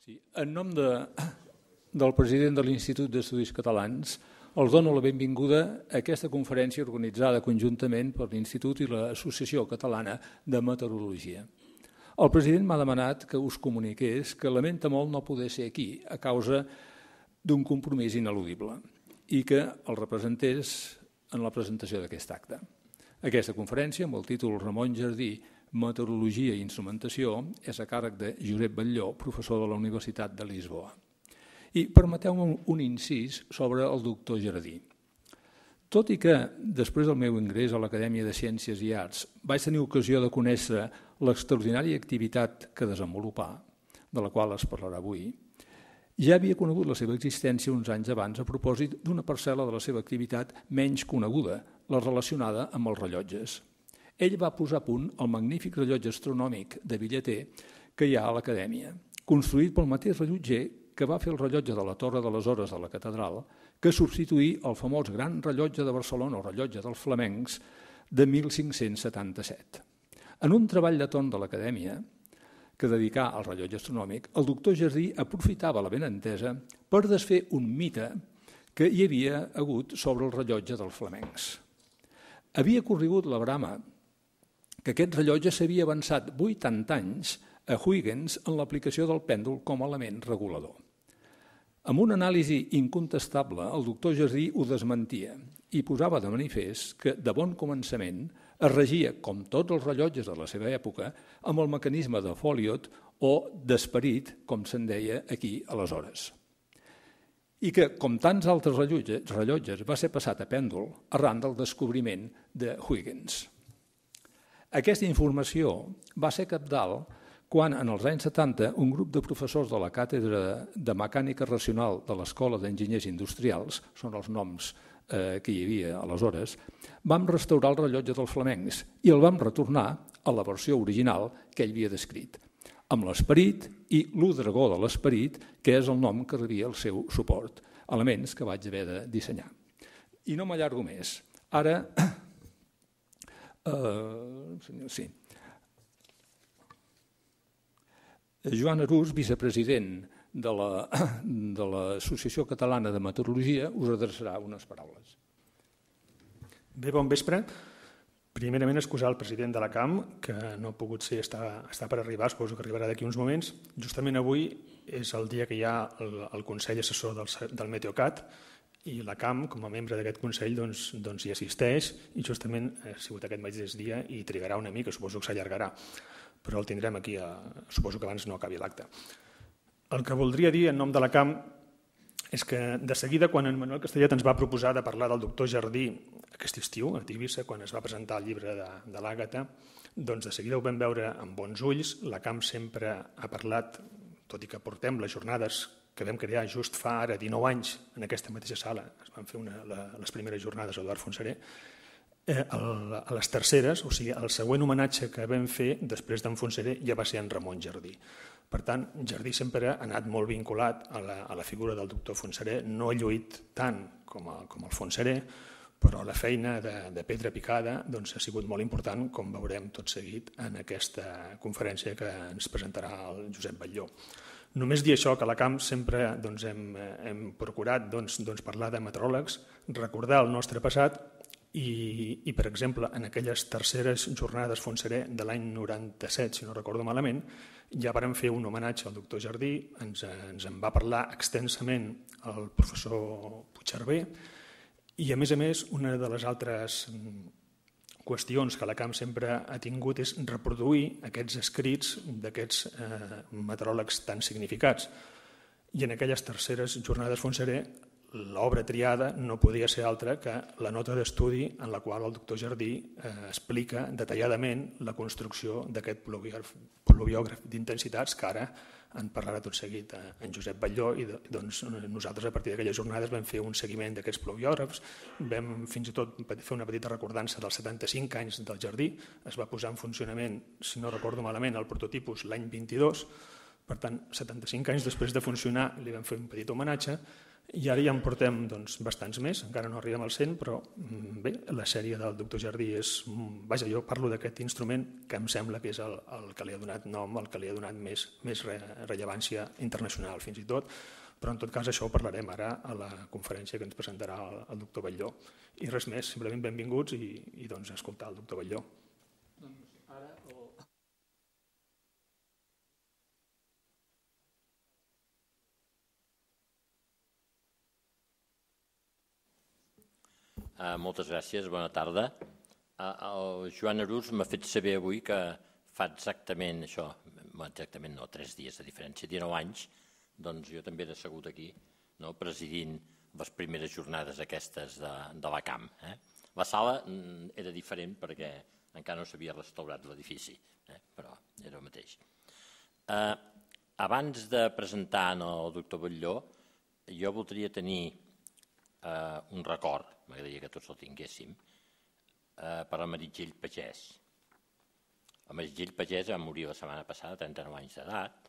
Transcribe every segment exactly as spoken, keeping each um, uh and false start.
Sí, en nom de, del president de l'Institut d'Estudis Catalans, els dono la benvinguda a aquesta conferència organitzada conjuntament per l'Institut i l'Associació Catalana de Meteorologia. El president m'ha demanat que us comuniqués que lamenta molt no poder ser aquí a causa d'un compromís ineludible i que el representés en la presentació d'aquest acte. Aquesta conferència, amb el títol Ramon Jardí, Meteorologia i Instrumentació, és a càrrec de Josep Batlló, professor de la Universitat de Lisboa. I permeteu-me un incís sobre el doctor Jardí. Tot i que, després del meu ingrés a l'Acadèmia de Ciències i Arts, vaig tenir ocasió de conèixer l'extraordinària activitat que desenvolupà, de la qual es parlarà avui, ja havia conegut la seva existència uns anys abans a propòsit d'una parcel·la de la seva activitat menys coneguda, la relacionada amb els rellotges. Ell va posar a punt el magnífic rellotge astronòmic de Villeter que hi ha a l'Acadèmia, construït pel mateix rellotger que va fer el rellotge de la Torre de les Hores de la Catedral, que substituí el famós gran rellotge de Barcelona, o rellotge dels flamencs, de mil cinc-cents setanta-set. En un treball de torn de l'Acadèmia, que dedicà al rellotge astronòmic, el doctor Jardí aprofitava la benentesa per desfer un mite que hi havia hagut sobre el rellotge dels flamencs. Havia corregut la brama que aquest rellotge s'havia avançat vuitanta anys a Huygens en l'aplicació del pèndol com a element regulador. Amb una anàlisi incontestable, el doctor Jardí ho desmentia i posava de manifest que, de bon començament, es regia, com tots els rellotges de la seva època, amb el mecanisme de Folliot o d'esperit, com se'n deia aquí aleshores. I que, com tants altres rellotges, va ser passat a pèndol arran del descobriment de Huygens. Aquesta informació va ser cabdal quan, en els anys setanta, un grup de professors de la Càtedra de Mecànica Racional de l'Escola d'Enginyers Industrials, són els noms que hi havia aleshores, vam restaurar el rellotge dels flamencs i el vam retornar a la versió original que ell havia descrit, amb l'esperit i l'udragó de l'esperit, que és el nom que rebia el seu suport, elements que vaig haver de dissenyar. I no m'allargo més. Ara... Sí. Joan Arús, vicepresident de l'Associació Catalana de Meteorologia, us adreçarà unes paraules. Bé, bon vespre. Primerament, excusar el president de la C A M, que no ha pogut ser, està per arribar, suposo que arribarà d'aquí uns moments. Justament avui és el dia que hi ha el Consell Assessor del Meteocat i la C A M, com a membre d'aquest Consell, doncs hi assisteix i justament ha sigut aquest mateix dia i trigarà una mica, suposo que s'allargarà, però el tindrem aquí, suposo que abans no acabi l'acte. El que voldria dir en nom de la C A M és que de seguida, quan en Manuel Castellet ens va proposar de parlar del doctor Jardí aquest estiu, a Tivissa, quan es va presentar el llibre de l'Àgata, doncs de seguida ho vam veure amb bons ulls. La C A M sempre ha parlat, tot i que portem les jornades que vam crear just fa ara dinou anys en aquesta mateixa sala, es van fer les primeres jornades a Eduard Fontseré, a les terceres, o sigui, el següent homenatge que vam fer després d'en Fontseré ja va ser en Ramon Jardí. Per tant, Jardí sempre ha anat molt vinculat a la figura del doctor Fontseré, no ha lluit tant com el Fontseré, però la feina de pedra picada ha sigut molt important, com veurem tot seguit en aquesta conferència que ens presentarà el Josep Batlló. Només dir això, que a la C A M sempre hem procurat parlar de meteoròlegs, recordar el nostre passat. I, per exemple, en aquelles terceres jornades Fontseré de l'any noranta-set, si no recordo malament, ja vàrem fer un homenatge al doctor Jardí, ens en va parlar extensament el professor Puigcerver i, a més a més, una de les altres qüestions que la C A M sempre ha tingut és reproduir aquests escrits d'aquests meteoròlegs tan significats. I en aquelles terceres jornades Fontseré l'obra triada no podia ser altra que la nota d'estudi en la qual el doctor Jardí explica detalladament la construcció d'aquest pluviògraf d'intensitats que ara en parlarà tot seguit en Josep Batlló i nosaltres a partir d'aquelles jornades vam fer un seguiment d'aquests pluviògrafs, vam fins i tot fer una petita recordança dels setanta-cinc anys del Jardí, es va posar en funcionament, si no recordo malament, el prototipus l'any vint-i-dos, per tant setanta-cinc anys després de funcionar li vam fer un petit homenatge. I ara ja en portem bastants més, encara no arribem al cent, però bé, la sèrie del doctor Jardí és... Vaja, jo parlo d'aquest instrument que em sembla que és el que li ha donat nom, el que li ha donat més rellevància internacional fins i tot, però en tot cas això ho parlarem ara a la conferència que ens presentarà el doctor Batlló. I res més, simplement benvinguts i escoltar el doctor Batlló. Moltes gràcies, bona tarda. El Joan Arús m'ha fet saber avui que fa exactament això, exactament no, tres dies de diferència, dinou anys, doncs jo també he assegut aquí presidint les primeres jornades aquestes de la camp. La sala era diferent perquè encara no s'havia restaurat l'edifici, però era el mateix. Abans de presentar el doctor Batlló, jo voldria tenir un record, m'agradaria que tots el tinguéssim, per la Meritxell Pagès. La Meritxell Pagès va morir la setmana passada, trenta-nou anys d'edat.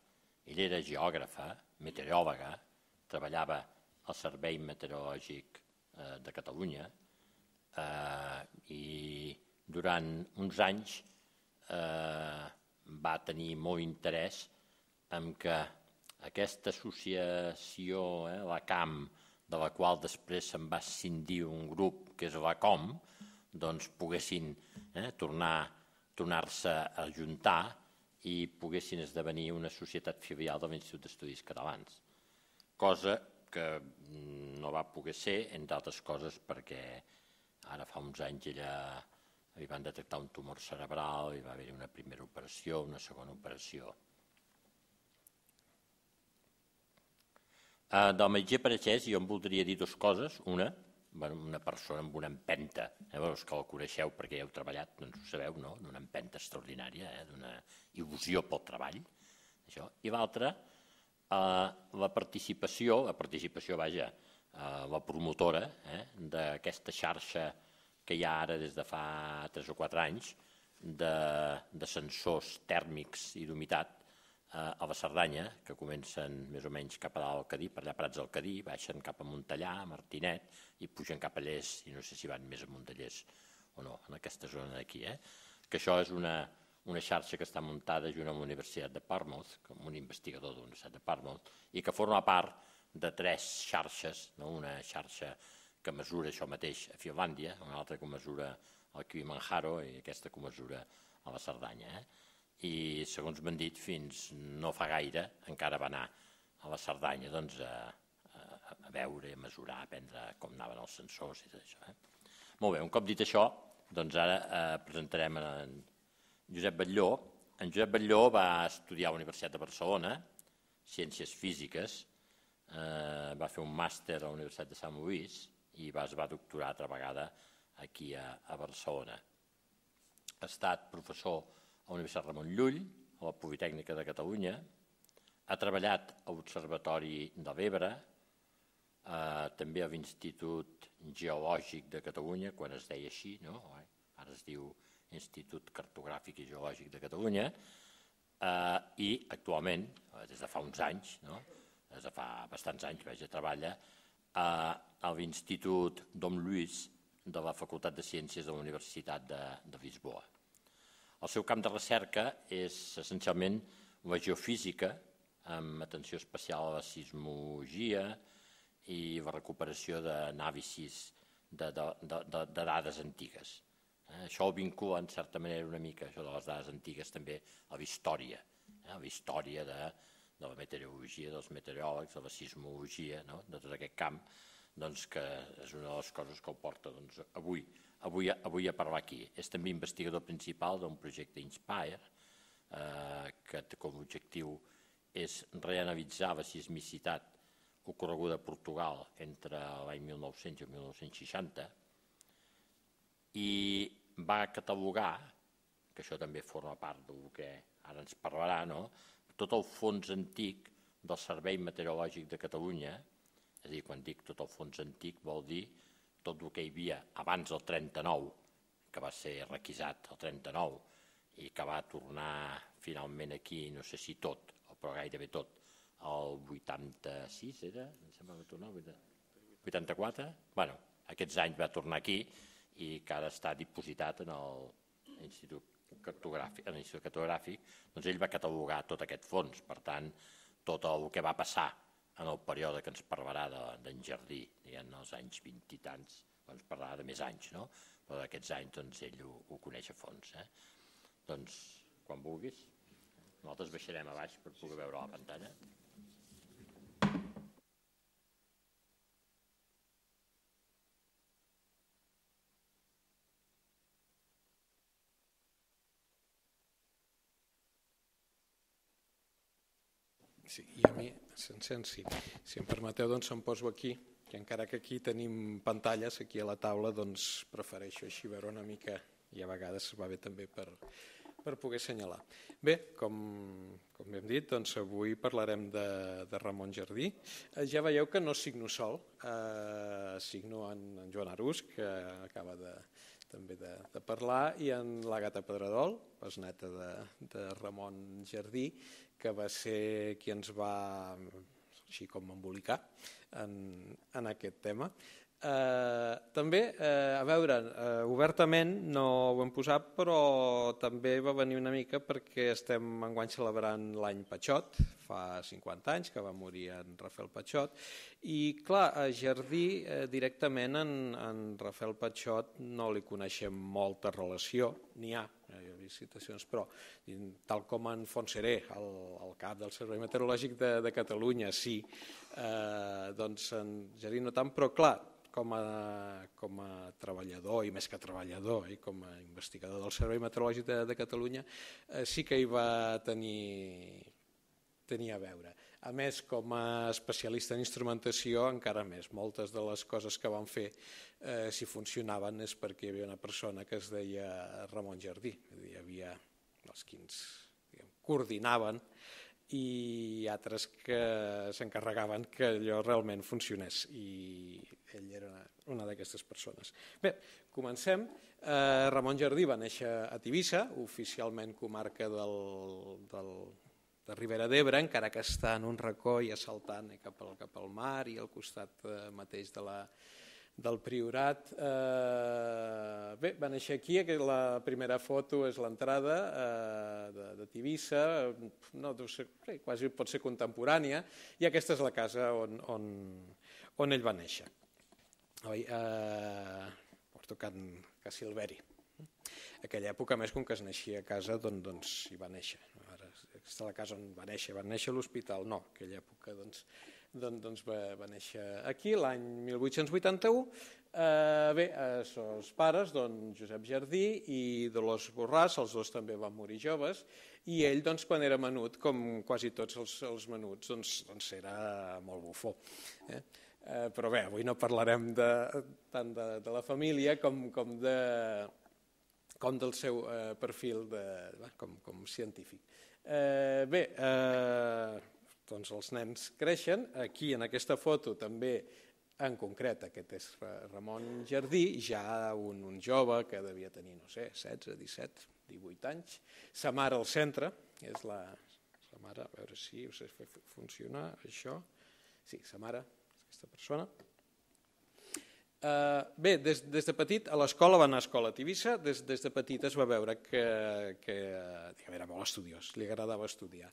Ella era geògrafa, meteoròloga, treballava al Servei Meteorològic de Catalunya i durant uns anys va tenir molt interès en que aquesta associació, la camp, de la qual després se'n va escindir un grup que és la com, doncs poguessin tornar-se a ajuntar i poguessin esdevenir una societat filial de l'Institut d'Estudis Catalans, cosa que no va poder ser, entre altres coses, perquè ara fa uns anys li van detectar un tumor cerebral, hi va haver una primera operació, una segona operació. Del metge Pagès jo em voldria dir dues coses. Una, una persona amb una empenta, els que el coneixeu perquè hi heu treballat, doncs ho sabeu, no? D'una empenta extraordinària, d'una il·lusió pel treball. I l'altra, la participació, la participació, vaja, la promotora d'aquesta xarxa que hi ha ara des de fa tres o quatre anys de sensors tèrmics i d'humitat a la Cerdanya, que comencen més o menys cap a dalt al Cadí, per allà Prats del Cadí, baixen cap a Montellà, a Martinet, i pugen cap a Lles, i no sé si van més a Montellers o no, en aquesta zona d'aquí. Que això és una xarxa que està muntada junt amb la Universitat de Portsmouth, amb un investigador de la Universitat de Portsmouth, i que forma part de tres xarxes, una xarxa que mesura això mateix a Finlàndia, una altra que mesura al Kilimanjaro i aquesta que mesura a la Cerdanya. I, segons m'han dit, fins no fa gaire encara va anar a la Cerdanya a veure, a mesurar, a aprendre com anaven els sensors i tot això. Molt bé, un cop dit això, doncs ara presentarem en Josep Batlló. En Josep Batlló va estudiar a la Universitat de Barcelona, Ciències Físiques, va fer un màster a la Universitat de Sant Lluís i es va doctorar altra vegada aquí a Barcelona. Ha estat professor a la Universitat Ramon Llull, a la Politècnica de Catalunya, ha treballat a l'Observatori de l'Ebre, també a l'Institut Geològic de Catalunya, quan es deia així, ara es diu Institut Cartogràfic i Geològic de Catalunya, i actualment, des de fa uns anys, des de fa bastants anys, vaja, treballa a l'Institut Dom Lluís de la Facultat de Ciències de la Universitat de Lisboa. El seu camp de recerca és essencialment la geofísica, amb atenció especial a la sismologia i la recuperació d'anàlisis de dades antigues. Això ho vincula, en certa manera, una mica, això de les dades antigues, també a la història, a la història de la meteorologia, dels meteoròlegs, de la sismologia, de tot aquest camp, que és una de les coses que ho porta avui. Avui a parlar aquí. És també investigador principal d'un projecte Inspire, que com a objectiu és reanalitzar la sismicitat ocorreguda a Portugal entre l'any mil nou-cents i el mil nou-cents seixanta, i va catalogar, que això també forma part del que ara ens parlarà, tot el fons antic del Servei Meteorològic de Catalunya. És a dir, quan dic tot el fons antic vol dir tot el que hi havia abans del trenta-nou, que va ser requisat el trenta-nou i que va tornar finalment aquí, no sé si tot, però gairebé tot, el vuitanta-sis, era? Em sembla que tornar, vuitanta-quatre? Bé, aquests anys va tornar aquí i que ara està dipositat en l'Institut Cartogràfic, doncs ell va catalogar tot aquest fons, per tant, tot el que va passar en el període que ens parlarà d'en Jardí, diguem-ne, els anys vint i tants, ens parlarà de més anys, no? Però d'aquests anys, doncs, ell ho coneix a fons. Doncs, quan vulguis, nosaltres baixarem a baix per poder veure la pantalla. Sí, i a mi, si em permeteu, doncs em poso aquí, que encara que aquí tenim pantalles, aquí a la taula, doncs prefereixo així veure una mica, i a vegades va bé també per poder assenyalar. Bé, com hem dit, doncs avui parlarem de Ramon Jardí. Ja veieu que no signo sol, signo en Joan Arús, que acaba de... també de parlar, i en l'Àgata Pedredol, besneta de Ramon Jardí, que va ser qui ens va, així com embolicar, en aquest tema. També, a veure, obertament no ho hem posat, però també va venir una mica perquè estem enguany celebrant l'any Patxot, fa cinquanta anys, que va morir en Rafael Patxot, i clar, a Jardí directament en Rafael Patxot no li coneixem molta relació, n'hi ha, hi ha visitacions, però tal com en Fontseré, el cap del Servei Meteorològic de Catalunya, sí, doncs en Jardí no tant, però clar, com a treballador, i més que treballador, i com a investigador del Servei Meteorològic de Catalunya, sí que hi va tenir... tenia a veure. A més, com a especialista en instrumentació, encara més. Moltes de les coses que van fer, si funcionaven, és perquè hi havia una persona que es deia Ramon Jardí. Hi havia els que ens coordinaven i altres que s'encarregaven que allò realment funcionés. I ell era una d'aquestes persones. Bé, comencem. Ramon Jardí va néixer a Tivissa, oficialment comarca del... de Ribera d'Ebre, encara que està en un racó i assaltant cap al mar i al costat mateix del Priorat. Bé, va néixer aquí, la primera foto és l'entrada de Tivissa, quasi pot ser contemporània, i aquesta és la casa on ell va néixer. Porto que Silveri. Aquella època, més, com que es naixia a casa, doncs hi va néixer. Aquesta és la casa on va néixer, va néixer a l'hospital, no, en aquella època doncs va néixer aquí, l'any mil vuit-cents vuitanta-u. Bé, els seus pares, doncs Josep Jardí i Dolors Borràs, els dos també van morir joves, i ell, doncs, quan era menut, com quasi tots els menuts, doncs era molt bufó. Però bé, avui no parlarem tant de la família com de... com del seu perfil com científic. Bé, doncs els nens creixen. Aquí, en aquesta foto, també en concret, aquest és Ramon Jardí, ja un jove que devia tenir, no sé, setze, disset, divuit anys. Sa mare al centre, és la... Sa mare, a veure si us fa funcionar això. Sí, sa mare, aquesta persona. Bé, des de petit, a l'escola, va anar a escola a Tivissa, des de petit es va veure que era molt estudiós, li agradava estudiar.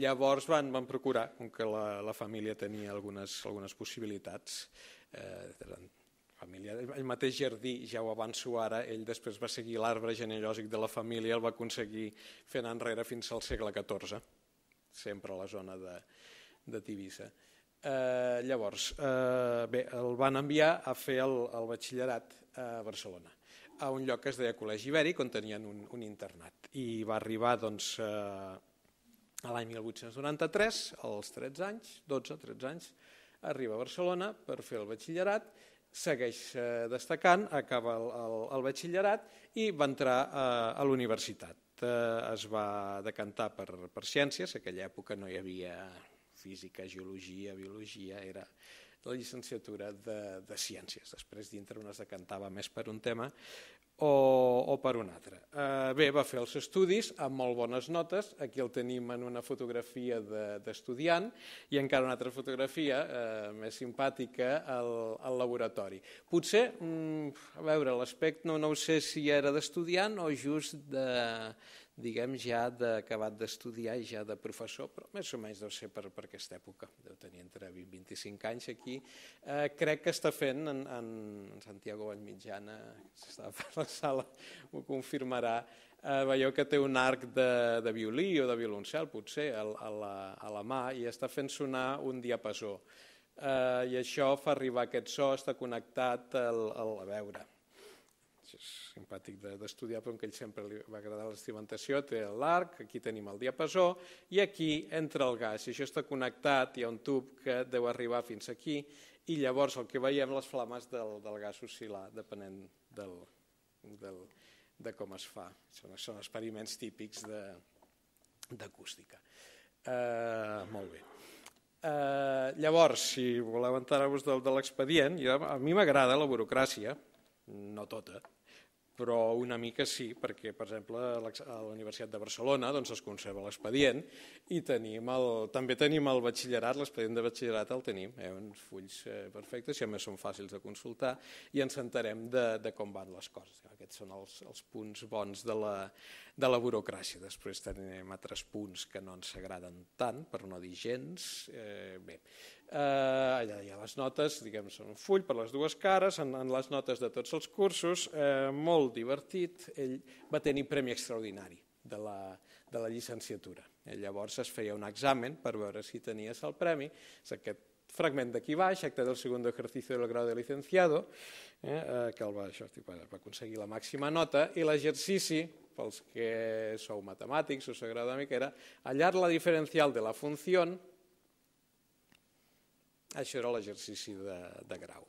Llavors van procurar, com que la família tenia algunes possibilitats, el mateix Jardí, ja ho avanço ara, ell després va seguir l'arbre genealògic de la família, el va aconseguir fer anar enrere fins al segle catorze, sempre a la zona de Tivissa. Llavors, bé, el van enviar a fer el batxillerat a Barcelona, a un lloc que es deia Col·legi Ibèric, on tenien un internat. I va arribar, doncs, a l'any mil vuit-cents noranta-tres, als tretze anys, dotze, tretze anys, arriba a Barcelona per fer el batxillerat, segueix destacant, acaba el batxillerat i va entrar a l'universitat. Es va decantar per ciències, a aquella època no hi havia... física, geologia, biologia, era la llicenciatura de ciències. Després, dintre, on es decantava més per un tema o, o per un altre. Eh, bé, va fer els estudis amb molt bones notes, aquí el tenim en una fotografia d'estudiant i encara una altra fotografia eh, més simpàtica al, al laboratori. Potser, mm, a veure, l'aspecte no, no ho sé si era d'estudiant o just de, diguem, ja acabat d'estudiar i ja de professor, però més o menys deu ser per, per aquesta època, deu tenir entre vint i vint-i-cinc anys aquí. Eh, crec que està fent en, en Santiago Benmitjana, que estava per la sala, ho confirmarà, eh, veieu que té un arc de, de violí o de violoncel, potser, a, a, la, a la mà, i està fent sonar un diapasó. Eh, I això fa arribar aquest so, està connectat al, al a veure. És simpàtic d'estudiar, però que ell sempre li va agradar l'estimentació, té l'arc, aquí tenim el diapasó, i aquí entra el gas, i això està connectat, hi ha un tub que deu arribar fins aquí, i llavors el que veiem, les flames del, del gas oscil·lar, depenent del, del, de com es fa. Són, són experiments típics d'acústica. Uh, molt bé. Uh, llavors, si voleu entrar-vos de, de l'expedient, a mi m'agrada la burocràcia, no tota, però una mica sí, perquè, per exemple, a la Universitat de Barcelona doncs, es conserva l'expedient i tenim el, també tenim el batxillerat, l'expedient de batxillerat el tenim, eh, uns fulls perfectes, i a més són fàcils de consultar, i ens enterem de, de com van les coses. Aquests són els, els punts bons de la, de la burocràcia. Després tenim altres punts que no ens agraden tant, per no dir gens. Eh, bé. Uh, allà hi ha les notes, diguem, són un full per les dues cares, en, en les notes de tots els cursos, uh, molt divertit. Ell va tenir premi extraordinari de la, de la llicenciatura. I llavors es feia un examen per veure si tenies el premi. És aquest fragment d'aquí baix, acte del segundo ejercicio del grau de licenciado, eh, que el va, això, va aconseguir la màxima nota, i l'exercici, pels que sou matemàtics, us agrada mica, era hallar la diferencial de la funció. Això era l'exercici de, de grau.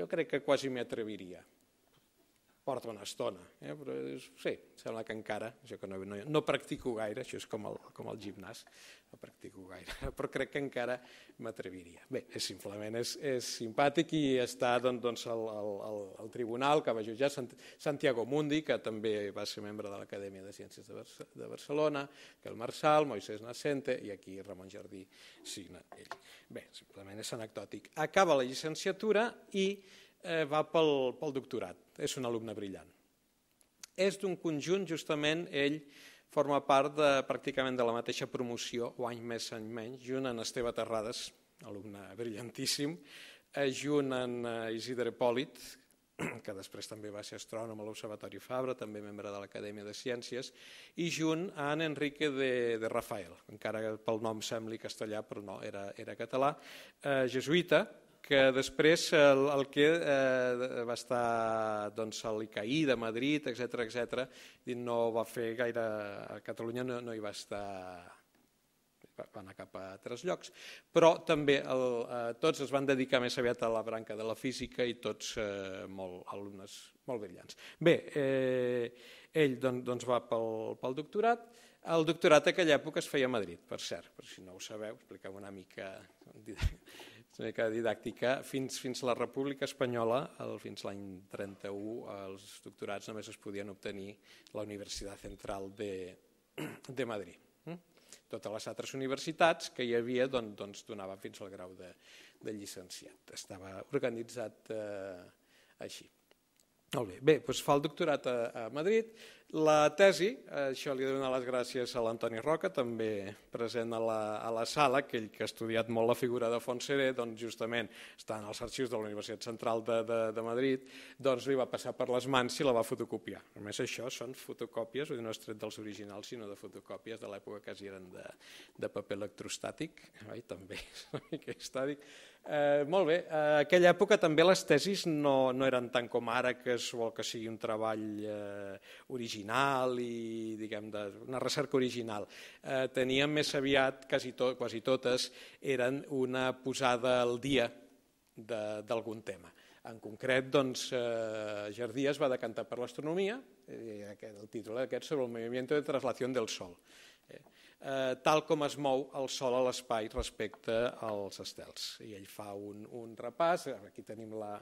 Jo crec que quasi m'hi atreviria. Porta una estona, eh? Però és, sí, sembla que encara, jo que no, no, no practico gaire, això és com el, com el gimnàs, no practico gaire, però crec que encara m'atreviria. Bé, és, simplement és, és simpàtic i està doncs, el, el, el tribunal que va jutjar Santiago Mundi, que també va ser membre de l'Acadèmia de Ciències de, Barce de Barcelona, que el Marsal, Moisés Nascente, i aquí Ramon Jardí signa ell. Bé, simplement és anecdòtic. Acaba la llicenciatura i eh, va pel, pel doctorat. És un alumne brillant. És d'un conjunt, justament, ell forma part de, pràcticament de la mateixa promoció, o any més, any menys, junt en Esteve Terrades, alumne brillantíssim, eh, junt en eh, Isidre Pòlit, que després també va ser astrònom a l'Observatori Fabra, també membre de l'Acadèmia de Ciències, i junt en Enrique de, de Rafael, encara que pel nom sembli castellà, però no, era, era català, eh, jesuïta, que després el, el que eh, va estar doncs, a l'I C A I de Madrid, etcètera, etcètera, no va fer gaire... A Catalunya no, no hi va estar... van anar cap a altres llocs, però també el, eh, tots es van dedicar més aviat a la branca de la física i tots eh, molt alumnes molt brillants. Bé, eh, ell don, doncs va pel, pel doctorat. El doctorat a aquella època es feia a Madrid, per cert, però si no ho sabeu, expliquem una mica una mica didàctica. Fins, fins a la República Espanyola, el, fins l'any trenta-u, els doctorats només es podien obtenir a la Universitat Central de, de Madrid. Totes les altres universitats que hi havia doncs, doncs donaven fins al grau de, de llicenciat. Estava organitzat eh, així. Molt bé, bé doncs fa el doctorat a, a Madrid. La tesi, això li he de donar les gràcies a l'Antoni Roca, també present a la, a la sala, aquell que ha estudiat molt la figura de Fontserè, doncs justament està en els arxius de la Universitat Central de, de, de Madrid, doncs li va passar per les mans i la va fotocopiar. A més, això són fotocòpies, no és tret dels originals, sinó de fotocòpies de l'època que quasi eren de, de paper electrostàtic, ai, també és una mica estàtic. Eh, molt bé, a eh, aquella època també les tesis no, no eren tant com ara, que es vol que sigui un treball eh, original, i diguem de, una recerca original. Eh, teníem més aviat, quasi, to, quasi totes, eren una posada al dia d'algun tema. En concret, doncs, eh, Jardí es va decantar per l'astronomia, eh, el títol d'aquest sobre el movimiento de traslación del Sol, eh, eh, tal com es mou el Sol a l'espai respecte als estels. I ell fa un, un repàs, aquí tenim la...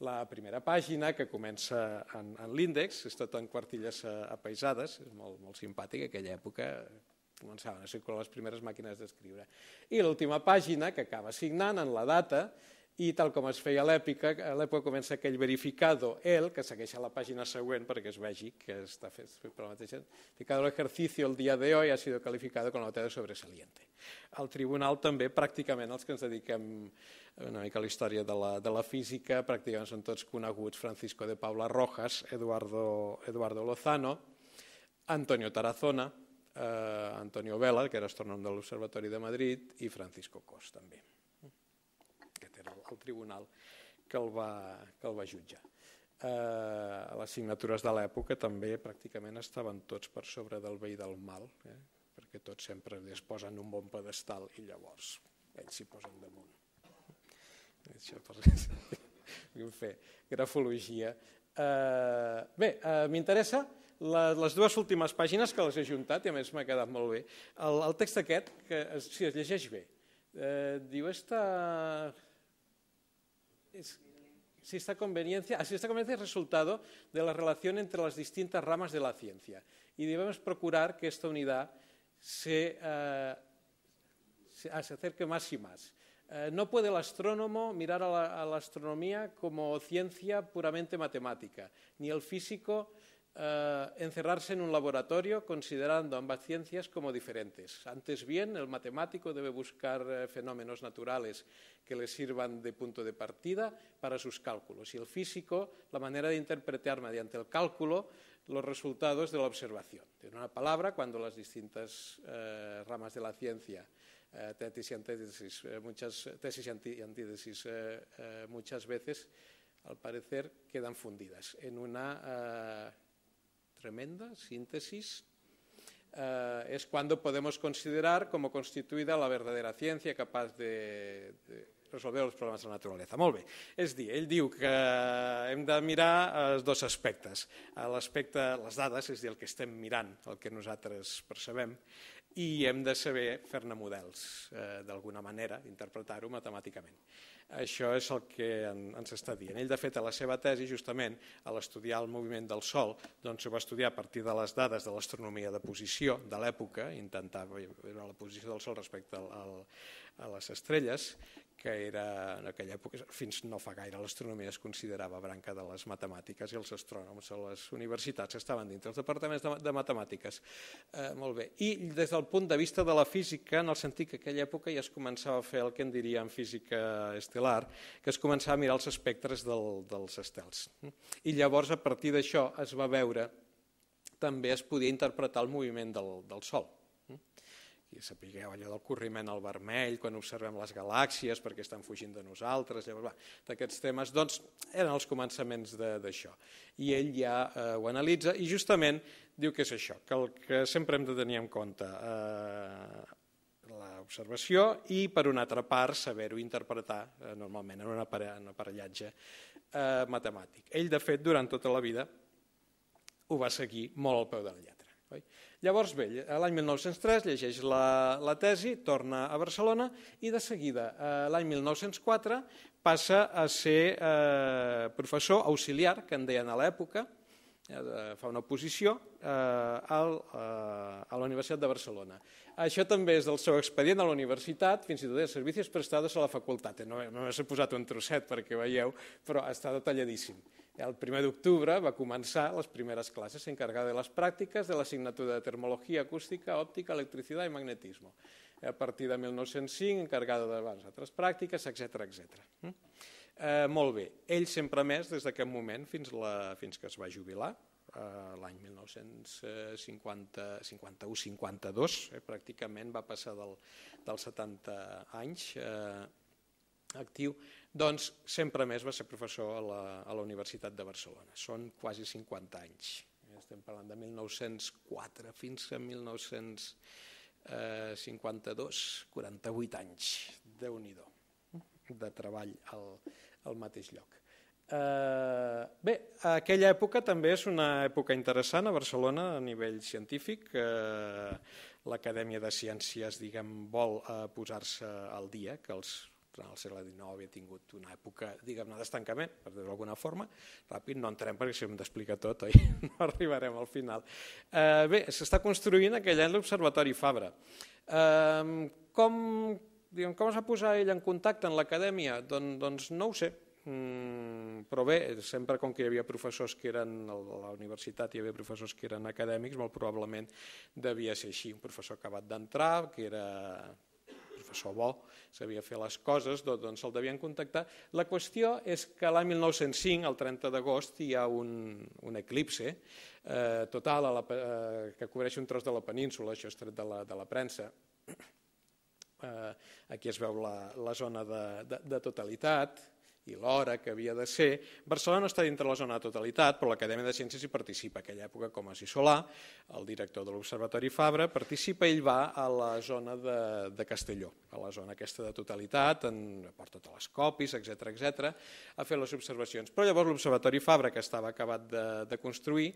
la primera pàgina, que comença en, en l'índex, és tot en quartilles apaisades, és molt, molt simpàtic, en aquella època començaven a circular les primeres màquines d'escriure. I l'última pàgina, que acaba signant en la data, i tal com es feia a l'època, a l'època comença aquell verificado, el, que segueix a la pàgina següent perquè es vegi que està fet per la mateixa. Verificado el ejercicio el día de hoy ha sido calificado con la nota de sobresaliente. Al tribunal també, pràcticament, els que ens dediquem una mica a la història de la, de la física, pràcticament són tots coneguts: Francisco de Paula Rojas, Eduardo, Eduardo Lozano, Antonio Tarazona, eh, Antonio Vela, que era astrònom de l'Observatori de Madrid, i Francisco Cos, també. El tribunal que el va, que el va jutjar. Eh, les signatures de l'època també pràcticament estaven tots per sobre del bé i del mal, eh? perquè tots sempre es posen un bon pedestal i llavors ells s'hi posen damunt. Això podríem fer grafologia. Eh, bé, eh, m'interessa les dues últimes pàgines, que les he juntat i a més m'ha quedat molt bé. El, el text aquest, que es, si es llegeix bé, eh, diu esta... Si esta conveniencia, así esta conveniencia es resultado de la relación entre las distintas ramas de la ciencia y debemos procurar que esta unidad se, eh, se acerque más y más. Eh, no puede el astrónomo mirar a la, a la astronomía como ciencia puramente matemática, ni el físico eh, encerrarse en un laboratorio considerando ambas ciencias como diferentes. Antes bien, el matemático debe buscar eh, fenómenos naturales que les sirvan de punto de partida para sus cálculos. Y el físico, la manera de interpretar mediante el cálculo los resultados de la observación. En una palabra, cuando las distintas eh, ramas de la ciencia, eh, tesis y antítesis, eh, muchas, tesis y antítesis eh, eh, muchas veces, al parecer, quedan fundidas en una eh, tremenda síntesis. Uh, es cuando podemos considerar como constituida la verdadera ciencia capaz de, de resolver els problemes de la naturalesa. Molt bé. És a dir, ell diu que hem de mirar els dos aspectes. L'aspecte, les dades, és a dir, el que estem mirant, el que nosaltres percebem, i hem de saber fer-ne models, eh, d'alguna manera, interpretar-ho matemàticament. Això és el que ens està dient. Ell, de fet, a la seva tesi, justament, a l'estudiar el moviment del Sol, doncs ho va estudiar a partir de les dades de l'astronomia de posició de l'època, intentar veure la posició del Sol respecte al, al, a les estrelles, que era, en aquella època, fins no fa gaire, l'astronomia es considerava branca de les matemàtiques i els astrònoms a les universitats estaven dintre els departaments de, de matemàtiques. Eh, molt bé. I des del punt de vista de la física, en el sentit que en aquella època ja es començava a fer el que en diria en física estel·lar, que es començava a mirar els espectres del, dels estels. I llavors, a partir d'això, es va veure, també es podia interpretar el moviment del, del Sol. I sapigueu allò del corriment al vermell quan observem les galàxies perquè estan fugint de nosaltres, llavors, va, d'aquests temes, doncs, eren els començaments d'això. I ell ja eh, ho analitza i justament diu que és això, que el que sempre hem de tenir en compte eh, l'observació i, per una altra part, saber-ho interpretar eh, normalment en un aparellatge eh, matemàtic. Ell, de fet, durant tota la vida ho va seguir molt al peu de la lletra. Oi? Llavors, bé, l'any mil nou-cents tres llegeix la, la tesi, torna a Barcelona i de seguida, eh, l'any mil nou-cents quatre, passa a ser eh, professor auxiliar, que en deien a l'època, eh, fa una oposició, eh, al, eh, a la Universitat de Barcelona. Això també és del seu expedient a la universitat, fins i tot de servicis prestados a la facultat. No, no he posat un trosset perquè veieu, però està detalladíssim. El primer d'octubre va començar les primeres classes encargada de les pràctiques de l'assignatura de termologia acústica, òptica, electricidad i magnetismo. A partir de mil nou-cents cinc, encargada de les altres pràctiques, etcètera, etcètera. Eh, molt bé, ell sempre més des d'aquest moment fins, la, fins que es va jubilar, eh, l'any mil nou-cents cinquanta-u cinquanta-dos, eh, pràcticament va passar del, dels setanta anys, eh, actiu, doncs sempre més va ser professor a la, a la Universitat de Barcelona. Són quasi cinquanta anys. Estem parlant de mil nou-cents quatre fins a mil nou-cents cinquanta-dos, quaranta-vuit anys, déu-n'hi-do, de treball al, al mateix lloc. Eh, bé, aquella època també és una època interessant a Barcelona a nivell científic. Eh, L'Acadèmia de Ciències, diguem, vol eh, posar-se al dia, que els durant el segle dinou havia tingut una època, diguem-ne, d'estancament, per dir-ho d'alguna forma. Ràpid, no entrem perquè si hem d'explicar tot, oi? No arribarem al final. Bé, s'està construint aquell any l'Observatori Fabra. Com es va posar ell en contacte amb l'acadèmia? Doncs no ho sé. Però bé, sempre com que hi havia professors que eren a la universitat, hi havia professors que eren acadèmics, molt probablement devia ser així, un professor acabat d'entrar, que era professor bo, sabia fer les coses, doncs el devien contactar. La qüestió és que l'any mil nou-cents cinc, el trenta d'agost, hi ha un eclipse total que cobreix un tros de la península, això és tret de la premsa. Aquí es veu la zona de totalitat i l'hora que havia de ser. Barcelona no està dintre la zona de totalitat, però l'Acadèmia de Ciències hi participa. En aquella època, com a Solà, el director de l'Observatori Fabra, participa, ell va a la zona de Castelló, a la zona aquesta de totalitat, porta telescopis, etcètera, a fer les observacions. Però llavors l'Observatori Fabra, que estava acabat de construir,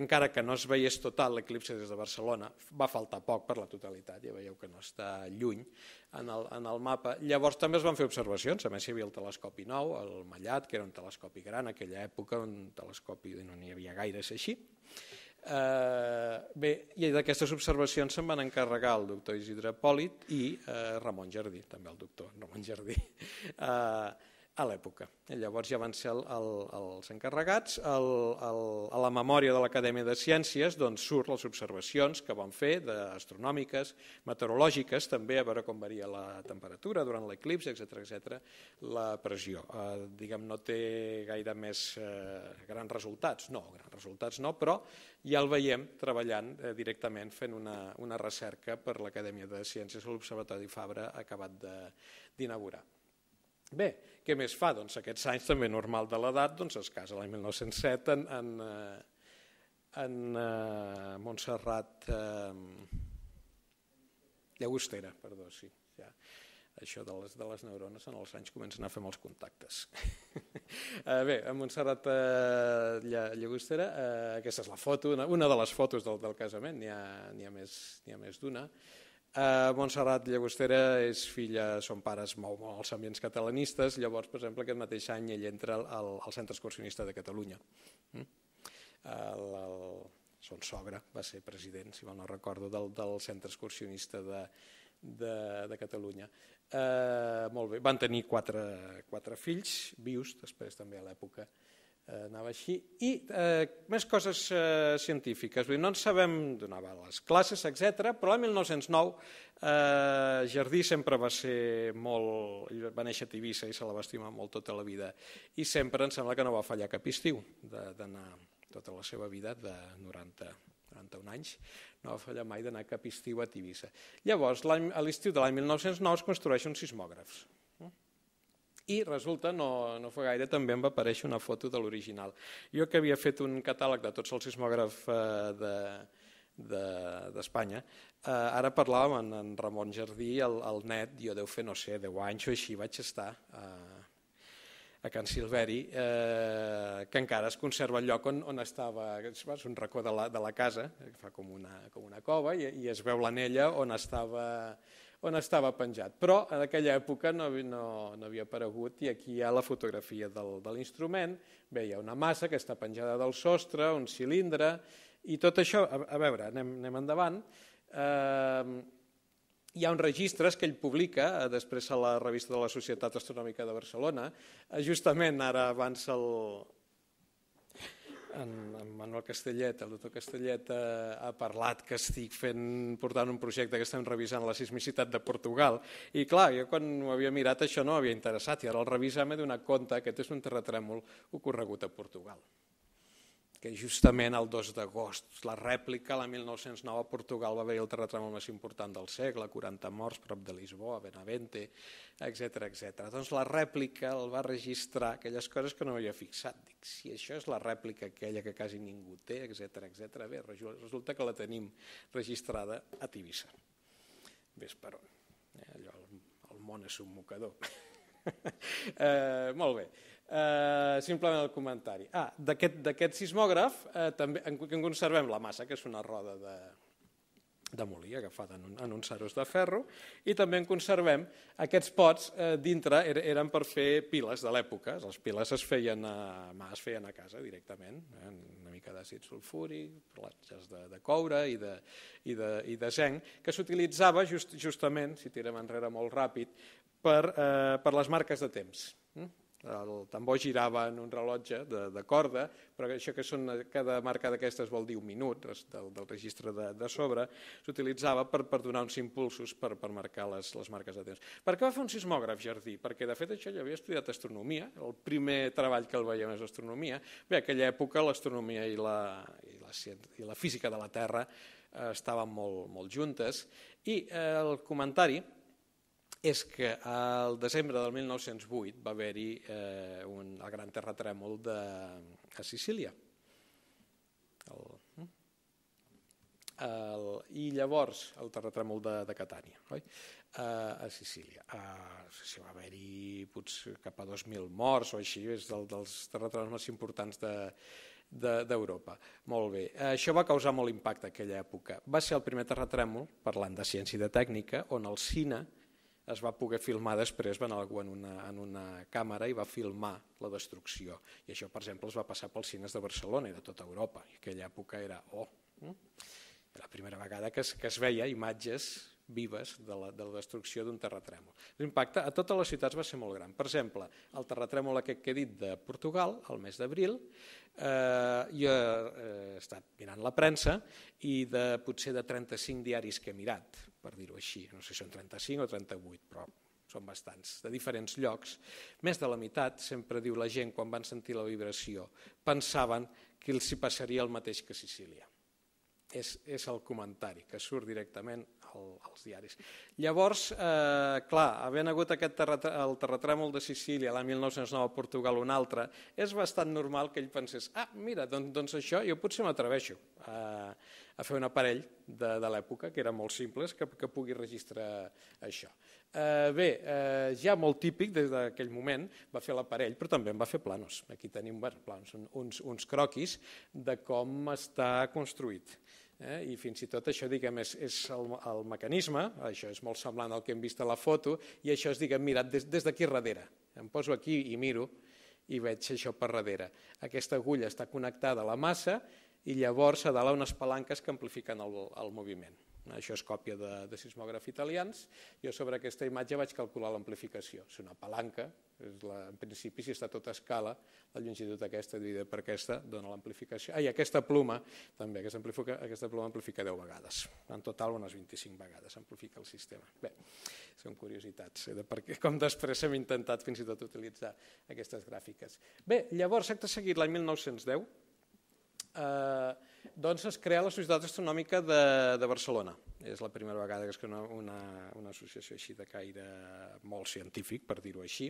encara que no es veiés total l'eclipse des de Barcelona, va faltar poc per la totalitat, ja veieu que no està lluny en el mapa. Llavors també es van fer observacions, a més hi havia el telescopi nou, el Mallat, que era un telescopi gran en aquella època, un telescopi no n'hi havia gaires així. Bé, i d'aquestes observacions se'n van encarregar el doctor Isidre Pòlit i Ramon Jardí, també el doctor Ramon Jardí, a l'època. Llavors ja van ser els encarregats. A la memòria de l'Acadèmia de Ciències surt les observacions que van fer, astronòmiques, meteorològiques, també a veure com varia la temperatura durant l'eclipse, etcètera, la pressió. Diguem, no té gaire més grans resultats, no, grans resultats no, però ja el veiem treballant directament, fent una recerca per l'Acadèmia de Ciències a l'Observatori Fabra acabat d'inaugurar. Bé, què més fa? Doncs aquests anys també normal de l'edat, es casa l'any mil nou-cents set en Montserrat Llagostera, perdó, sí, ja. Això de les neurones en els anys comencen a fer molts contactes. Bé, a Montserrat Llagostera, aquesta és la foto, una de les fotos del casament, n'hi ha més d'una. Montserrat Llagostera és filla, són pares molt als ambients catalanistes, llavors, per exemple, aquest mateix any ell entra al Centre Excursionista de Catalunya. Son sogre va ser president, si no recordo, del Centre Excursionista de Catalunya. Molt bé, van tenir quatre fills vius, després també a l'època anava així, i més coses científiques. No en sabem, donava les classes, etcètera, però l'any mil nou-cents nou Jardí sempre va ser molt... va néixer a Tivissa i se la va estimar molt tota la vida, i sempre em sembla que no va fallar cap estiu d'anar tota la seva vida de noranta a noranta-un anys, no va fallar mai d'anar cap estiu a Tivissa. Llavors, a l'estiu de l'any mil nou-cents nou es construeixen sismògrafs. I resulta, no fa gaire, també em va aparèixer una foto de l'original. Jo que havia fet un catàleg de tots els sismògrafs d'Espanya, ara parlàvem amb en Ramon Jardí, el net, jo deu fer, no sé, deu anys o així, vaig estar a Can Silveri, que encara es conserva el lloc on estava, és un racó de la casa, que fa com una cova, i es veu l'anella on estava... on estava penjat, però en aquella època no havia aparegut, i aquí hi ha la fotografia de l'instrument. Bé, hi ha una massa que està penjada del sostre, un cilindre, i tot això, a veure, anem endavant. Hi ha uns registres que ell publica després a la revista de la Societat Astronòmica de Barcelona, justament ara abans el... en Manuel Castellet, el doctor Castellet, ha parlat que estic portant un projecte que estem revisant la sismicitat de Portugal, i clar, jo quan ho havia mirat això no m'havia interessat, i ara al revisar m'he donat compte que aquest és un terratrèmol ocorregut a Portugal, que justament el dos d'agost, la rèplica, la mil nou-cents nou a Portugal va haver el terratrèmol més important del segle, quaranta morts prop de Lisboa, Benavente, etcètera. Doncs la rèplica el va registrar, aquelles coses que no m'havia fixat. Dic, si això és la rèplica aquella que quasi ningú té, etcètera. Bé, resulta que la tenim registrada a Tivissa. Ves per on. El món és un mocador. Molt bé. Simplement el comentari. Ah, d'aquest sismògraf en conservem la massa, que és una roda de molí agafat en, en uns saros de ferro, i també en conservem. Aquests pots eh, dintre er, eren per fer piles de l'època. Les piles es feien a, es feien a casa directament, eh, una mica d'àcid sulfúric, platges de, de coure i de, i de, i de zinc, que s'utilitzava just, justament, si tirem enrere molt ràpid, per, eh, per les marques de temps. Eh? El tambor girava en un rellotge de, de corda, però això que són, cada marca d'aquestes vol dir un minut del, del registre de, de sobre, s'utilitzava per, per donar uns impulsos per, per marcar les, les marques de temps. Per què va fer un sismògraf, Jardí? Perquè de fet això jo havia estudiat astronomia, el primer treball que el veiem és astronomia. Bé, en aquella època l'astronomia i, la, i, la, i la física de la Terra eh, estaven molt, molt juntes, i eh, el comentari és que al desembre del mil nou-cents vuit va haver-hi eh, un, el gran terratrèmol de, a Sicília. El, el, I llavors el terratrèmol de, de Catània, oi? Eh, a Sicília. Eh, si va haver-hi potser cap a dos mil morts o així, és del, dels terratrèmols més importants de... d'Europa. Molt bé. Això va causar molt impacte en aquella època. Va ser el primer terratrèmol, parlant de ciència i de tècnica, on el Sina es va poder filmar després, va anar algú en una, en una càmera i va filmar la destrucció. I això, per exemple, es va passar pels cines de Barcelona i de tota Europa. I en aquella època era oh, la primera vegada que es, que es veia imatges vives de la, de la destrucció d'un terratrèmol. L'impacte a totes les ciutats va ser molt gran. Per exemple, el terratrèmol aquest que he dit de Portugal, al mes d'abril, eh, jo he estat mirant la premsa i de, potser de trenta-cinc diaris que he mirat, per dir-ho així, no sé si són trenta-cinc o trenta-vuit, però són bastants, de diferents llocs, més de la meitat, sempre diu la gent, quan van sentir la vibració, pensaven que els hi passaria el mateix que Sicília. És, és el comentari que surt directament al, als diaris. Llavors, eh, clar, havent hagut aquest terratrè, el terratrèmol de Sicília l'any mil nou-cents nou a Portugal un altre, és bastant normal que ell pensés, ah, mira, doncs, doncs això jo potser m'atreveixo a, a fer un aparell de, de l'època, que era molt simple, que, que pugui registrar això. Eh, bé, eh, ja molt típic des d'aquell moment va fer l'aparell, però també en va fer planos. Aquí tenim bueno, planos, uns, uns croquis de com està construït. Eh, i fins i tot això diguem, és, és el, el mecanisme, això és molt semblant al que hem vist a la foto, i això és diguem, mirat des, des d'aquí darrere, em poso aquí i miro i veig això per darrere. Aquesta agulla està connectada a la massa i llavors s'ha d'alar unes palanques que amplifiquen el, el moviment. Això és còpia de, de sismògrafs italians. Jo sobre aquesta imatge vaig calcular l'amplificació. És una palanca, és la, en principi si està tot a escala, la longitud aquesta dividida per aquesta dona l'amplificació. Ah, i aquesta pluma també, aquesta, aquesta pluma amplifica deu vegades. En total unes vint-i-cinc vegades amplifica el sistema. Bé, són curiositats, eh, de perquè, com després hem intentat fins i tot utilitzar aquestes gràfiques. Bé, llavors, acte seguit l'any mil nou-cents deu, eh, doncs es crea la Societat Astronòmica de, de Barcelona. És la primera vegada que es crea una, una, una associació així de caire molt científic, per dir-ho així.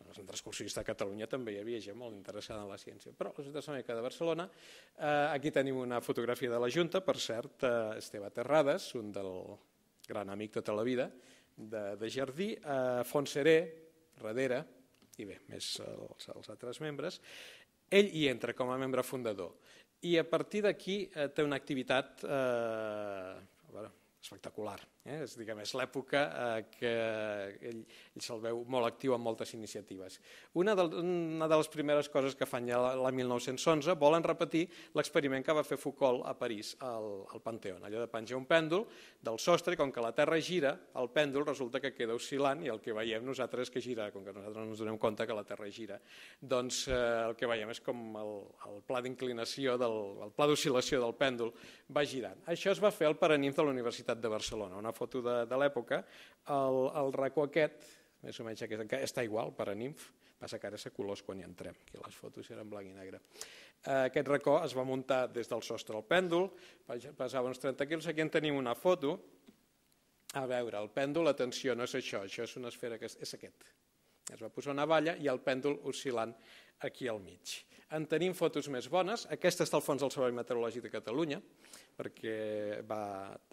En el Centre Excursionista de Catalunya també hi havia gent molt interessada en la ciència. Però la Societat Astronòmica de Barcelona, eh, aquí tenim una fotografia de la Junta, per cert, eh, Esteve Terrades, un del gran amic tota la vida de, de Jardí, eh, Fontseré, Radera, i bé, més els, els altres membres. Ell hi entra com a membre fundador. I a partir d'aquí eh, té una activitat eh, veure, espectacular. Eh? És, és l'època eh, que ell, ell se'l veu molt actiu en moltes iniciatives. Una de, una de les primeres coses que fan ja la mil nou-cents onze, volen repetir l'experiment que va fer Foucault a París, al, al Panteón. Allò de penjar un pèndol del sostre, com que la Terra gira, el pèndol resulta que queda oscil·lant i el que veiem nosaltres que gira, com que nosaltres no ens donem compte que la Terra gira, doncs eh, el que veiem és com el, el pla d'inclinació, el pla d'oscil·lació del pèndol va girant. Això es va fer al Paranimf de la Universitat de Barcelona, una foto de, de l'època, el, el racó aquest, més o menys aquest, està igual per a Nimf, passa que ara és a colors quan hi entrem, que les fotos eren blanc i negre. Eh, aquest racó es va muntar des del sostre al pèndol, pesava uns trenta quilos, aquí en tenim una foto, a veure, el pèndol, atenció, no és això, això és una esfera, que és, és aquest. Es va posar una balla i el pèndol oscil·lant aquí al mig. en tenim fotos més bones. Aquesta està al fons del Servei Meteorològic de Catalunya, perquè va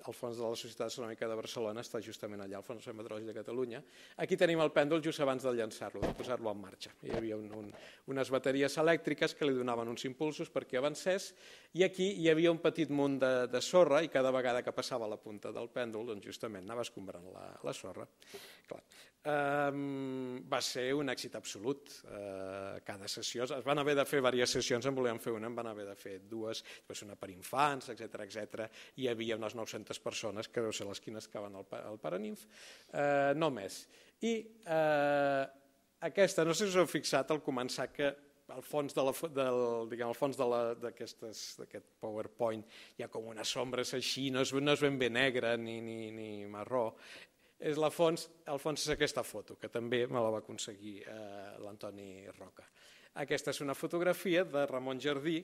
al fons de la Societat Astronòmica de Barcelona, està justament allà, al fons del Servei Meteorològic de Catalunya. Aquí tenim el pèndol just abans de llançar-lo, de posar-lo en marxa. Hi havia un, un, unes bateries elèctriques que li donaven uns impulsos perquè avancés, i aquí hi havia un petit munt de, de sorra, i cada vegada que passava la punta del pèndol, doncs justament anava escombrant la, la sorra. Clar. Um, va ser un èxit absolut. Uh, cada sessió, es van haver de fer diverses sessions, en volíem fer una, en van haver de fer dues, després una per infants, etcètera, etcètera. Hi havia unes nou-centes persones, que deu ser les que n'escaven al Paraninf, uh, no més. I uh, aquesta, no sé si us heu fixat al començar que al fons d'aquest PowerPoint hi ha com unes sombres així, no és, no és ben bé negra ni, ni, ni marró. És la fons, el fons és aquesta foto, que també me la va aconseguir eh, l'Antoni Roca. Aquesta és una fotografia de Ramon Jardí,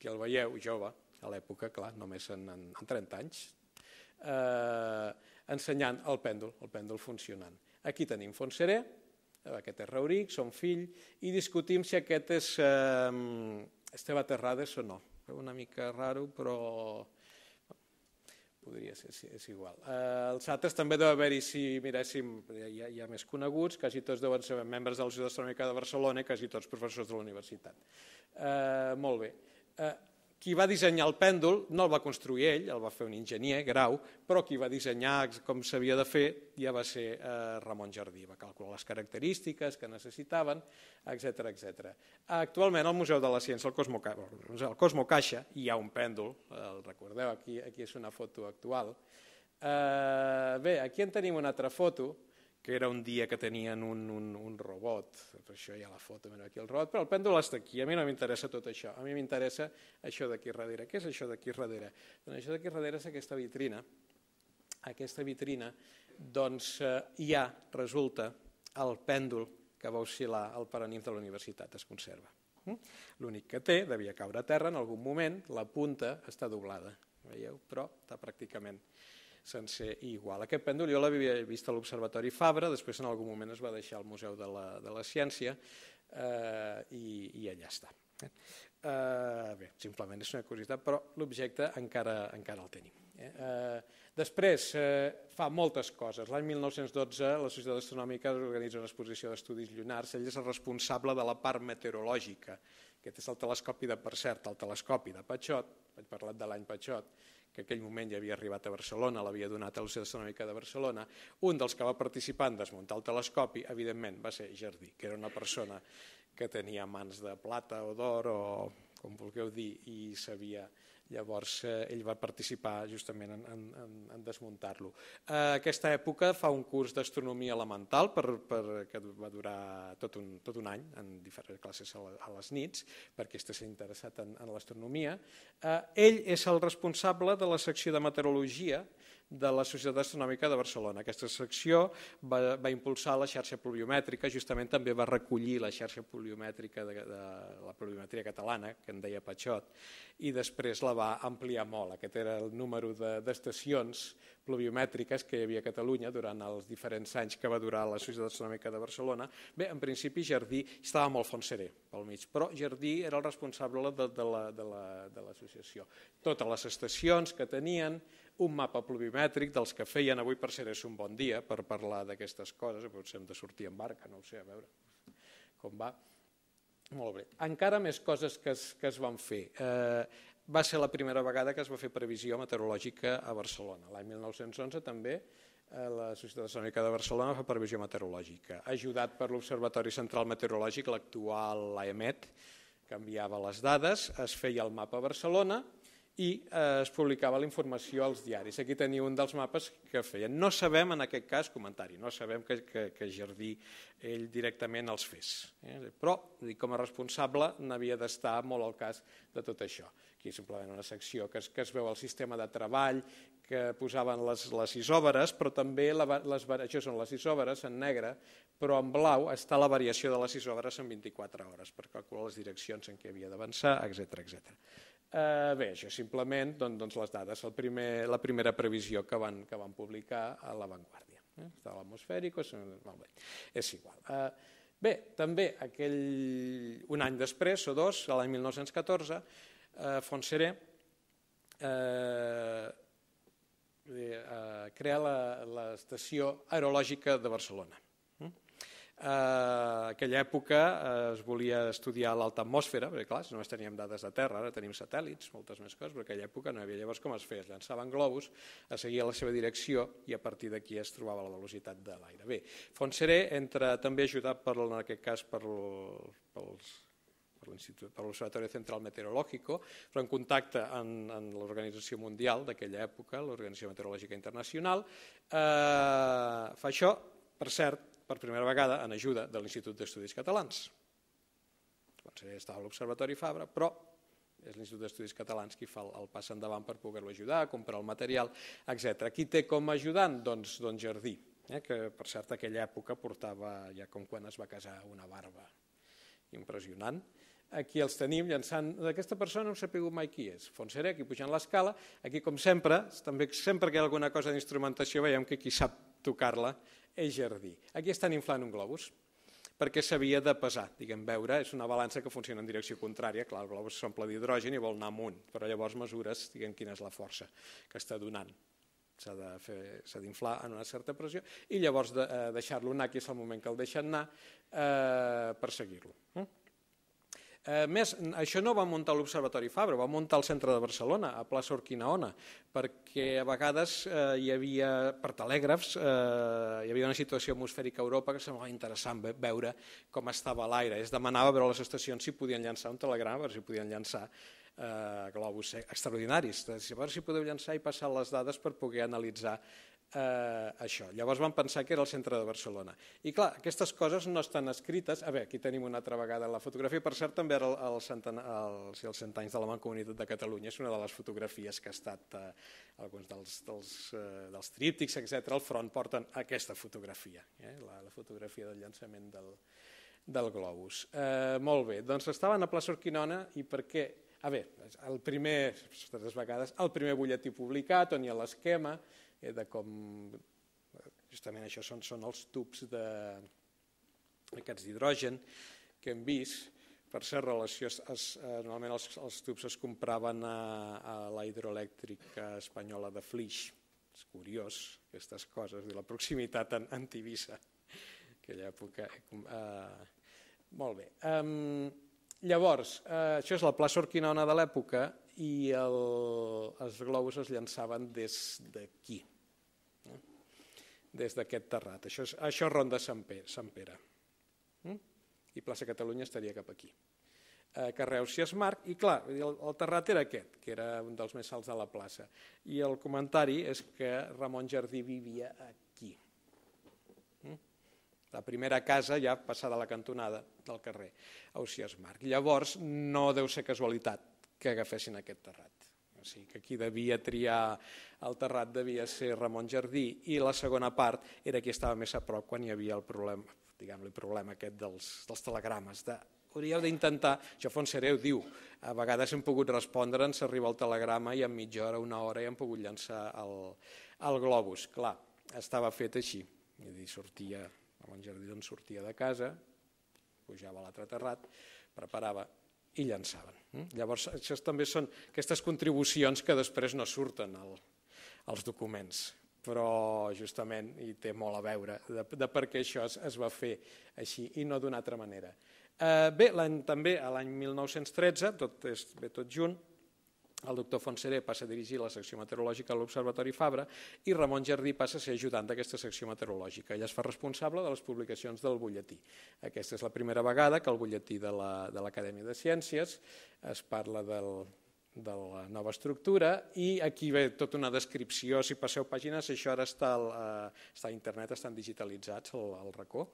que el veieu jove, a l'època, clar, només en, en, en trenta anys, eh, ensenyant el pèndol, el pèndol funcionant. Aquí tenim Fontserè, aquest és Rauric, son fill, i discutim si aquest és eh, Esteve Terrades o no. Una mica raro, però podria ser, és igual. Eh, els altres també deu haver-hi, si miréssim, hi ha, hi ha més coneguts, quasi tots deuen ser membres de la Societat Astronòmica de Barcelona i quasi tots professors de la universitat. Eh, molt bé. Eh, qui va dissenyar el pèndol no el va construir ell, el va fer un enginyer, Grau, però qui va dissenyar com s'havia de fer ja va ser eh, Ramon Jardí, va calcular les característiques que necessitaven, etcètera, etcètera. Actualment al Museu de la Ciència, al Cosmo Caixa, hi ha un pèndol, el recordeu, aquí, aquí és una foto actual. Eh, bé, aquí en tenim una altra foto, que era un dia que tenien un, un, un robot, per això hi ha la foto, mira aquí el robot, però el pèndol està aquí, a mi no m'interessa tot això, a mi m'interessa això d'aquí darrere. Què és això d'aquí darrere? Doncs això d'aquí darrere és aquesta vitrina. Aquesta vitrina, doncs, hi ha, resulta, el pèndol que va oscil·lar al Paranimf de la universitat, es conserva. L'únic que té, devia caure a terra en algun moment, la punta està doblada, veieu? Però està pràcticament sencer i igual. Aquest pèndol jo l'havia vist a l'Observatori Fabra, després en algun moment es va deixar al Museu de la, de la Ciència eh, i, i allà està. Eh? Eh, bé, simplement és una curiositat, però l'objecte encara, encara el tenim. Eh? Eh, després eh, fa moltes coses. L'any mil nou-cents dotze la Societat Astronòmica organitza una exposició d'estudis llunars. Ell és el responsable de la part meteorològica. Aquest és el telescopi de Persert, el telescopi de Patxot, he parlat de l'any Patxot, que en aquell moment ja havia arribat a Barcelona, l'havia donat a la Societat Astronòmica de Barcelona. Un dels que va participar en desmuntar el telescopi, evidentment, va ser Jardí, que era una persona que tenia mans de plata o d'or, o com vulgueu dir, i sabia. Llavors, eh, ell va participar justament en, en, en desmuntar-lo. A eh, aquesta època fa un curs d'astronomia elemental per, per, que va durar tot un, tot un any, en diferents classes a, la, a les nits, perquè està interessat en, en l'astronomia. Eh, ell és el responsable de la secció de meteorologia de la Societat Astronòmica de Barcelona. Aquesta secció va, va impulsar la xarxa pluviomètrica, justament també va recollir la xarxa pluviomètrica de, de la pluviometria catalana, que en deia Patxot, i després la va ampliar molt. Aquest era el número d'estacions de, pluviomètriques que hi havia a Catalunya durant els diferents anys que va durar la Societat Astronòmica de Barcelona. Bé, en principi Jardí estava molt Fontserè pel mig, però Jardí era el responsable de, de l'associació. Totes les estacions que tenien, un mapa pluviomètric dels que feien avui per ser és un bon dia per parlar d'aquestes coses, potser hem de sortir en barca, no ho sé, a veure com va. Molt bé. Encara més coses que es, que es van fer. Eh, va ser la primera vegada que es va fer previsió meteorològica a Barcelona. L'any mil nou-cents onze també la Societat Astronòmica de Barcelona fa previsió meteorològica, ajudat per l'Observatori Central Meteorològic, l'actual l'AEMET, canviava les dades, es feia el mapa a Barcelona i eh, es publicava la informació als diaris. Aquí tenia un dels mapes que feien. No sabem, en aquest cas, comentari, no sabem que, que, que Jardí ell directament els fes. Eh? Però, com a responsable, n'havia d'estar molt al cas de tot això. Aquí simplement una secció que es, que es veu el sistema de treball, que posaven les, les isòbares, però també la, les, això són les isòbares en negre, però en blau està la variació de les isòbares en vint-i-quatre hores, per calcular les direccions en què havia d'avançar, etcètera, etcètera. Eh, bé, això simplement doncs, les dades, el primer, la primera previsió que van, que van publicar a La Vanguardia. Eh? Estava l'atmosfèric, és, és igual. Eh, Bé, també aquell, un any després, o dos, l'any mil nou-cents catorze, eh, Fontserè eh, eh, crea l'estació aerològica de Barcelona. En eh, aquella època eh, es volia estudiar l'alta atmosfera, perquè clar, només teníem dades de terra, ara tenim satèl·lits, moltes més coses, però en aquella època no hi havia. Llavors com es feia? Es llançaven globus, es seguia la seva direcció i a partir d'aquí es trobava la velocitat de l'aire. Bé, Fontserè entra també ajudat per, en aquest cas per, pels per l'Observatorio Central Meteorológico, però en contacte amb l'organització mundial d'aquella època, l'Organització Meteorològica Internacional, eh, fa això, per cert, per primera vegada en ajuda de l'Institut d'Estudis Catalans. Potser estava l'Observatori Fabra, però és l'Institut d'Estudis Catalans qui fa el pas endavant per poder-lo ajudar, comprar el material, etcètera. Qui té com a ajudant? Doncs Don Jardí, eh, que per cert aquella època portava ja com quan es va casar una barba impressionant. Aquí els tenim llançant, d'aquesta persona no hem sabut mai qui és, Fontserè, aquí pujant l'escala, aquí com sempre, també sempre que hi ha alguna cosa d'instrumentació veiem que qui sap tocar-la és Jardí. Aquí estan inflant un globus, perquè s'havia de pesar, diguem, veure, és una balança que funciona en direcció contrària, clar, el globus s'omple d'hidrogen i vol anar amunt, però llavors mesures, diguem, quina és la força que està donant. S'ha d'inflar en una certa pressió i llavors de, eh, deixar-lo anar, que és el moment que el deixen anar, eh, per seguir-lo. Eh? Eh, més, això no va muntar l'Observatori Fabra, va muntar al centre de Barcelona, a plaça Urquinaona, perquè a vegades eh, hi havia, per telègrafs, eh, hi havia una situació atmosfèrica a Europa que semblava interessant veure com estava l'aire. Es demanava veure les estacions si podien llançar un telegrama, si podien llançar Eh, globus extraordinaris, a veure si podeu llançar i passar les dades per poder analitzar eh, això. Llavors vam pensar que era el centre de Barcelona. I clar, aquestes coses no estan escrites. A veure, aquí tenim una altra vegada la fotografia, per cert també era el, el centena, el, sí, els cent anys de la Mancomunitat de Catalunya, és una de les fotografies que ha estat, eh, alguns dels, dels, eh, dels tríptics, etcètera, al front porten aquesta fotografia, eh, la, la fotografia del llançament del, del globus. Eh, molt bé, doncs estaven a plaça Urquinaona i per què? A veure, el primer, tres vegades, el primer butlletí publicat on hi ha l'esquema eh, de com, justament això són, són els tubs de, aquests d'hidrogen que hem vist, per ser relació, es, eh, normalment els, els tubs es compraven a, a la hidroelèctrica espanyola de Flix, és curiós aquestes coses, de la proximitat en, en Tivissa, aquella època. Eh, molt bé. Eh, Llavors, eh, això és la plaça Urquinaona de l'època i el, els globus es llançaven des d'aquí, eh? Des d'aquest terrat. Això és, això ronda Sant Pere, Sant Pere. Eh? I plaça Catalunya estaria cap aquí. Eh, Carreus si es marc, i clar, el, el terrat era aquest, que era un dels més alts de la plaça. I el comentari és que Ramon Jardí vivia aquí. Eh? La primera casa ja passada la cantonada del carrer Ausiàs Marc. Llavors no deu ser casualitat que agafessin aquest terrat. O sigui que qui devia triar el terrat devia ser Ramon Jardí i la segona part era qui estava més a prop quan hi havia el problema, diguem-li, problema aquest dels, dels telegrames. De, hauríeu d'intentar, això Fontserè ho diu, a vegades hem pogut respondre, ens arriba el telegrama i en mitja hora, una hora i hem pogut llançar el, el globus. Clar, estava fet així, és a dir, sortia, Ramon Jardí doncs sortia de casa, pujava a l'altre terrat, preparava i llançaven. Llavors, això també són aquestes contribucions que després no surten al, als documents, però justament hi té molt a veure de, de per què això es, es va fer així i no d'una altra manera. Eh, bé, també a l'any mil nou-cents tretze, tot és bé tot junt, el doctor Fontserè passa a dirigir la secció meteorològica a l'Observatori Fabra i Ramon Jardí passa a ser ajudant d'aquesta secció meteorològica. Ell es fa responsable de les publicacions del butlletí. Aquesta és la primera vegada que el butlletí de l'Acadèmia de, de Ciències es parla del, de la nova estructura i aquí ve tota una descripció, si passeu pàgines, això ara està, el, eh, està a internet, estan digitalitzats al, al racó,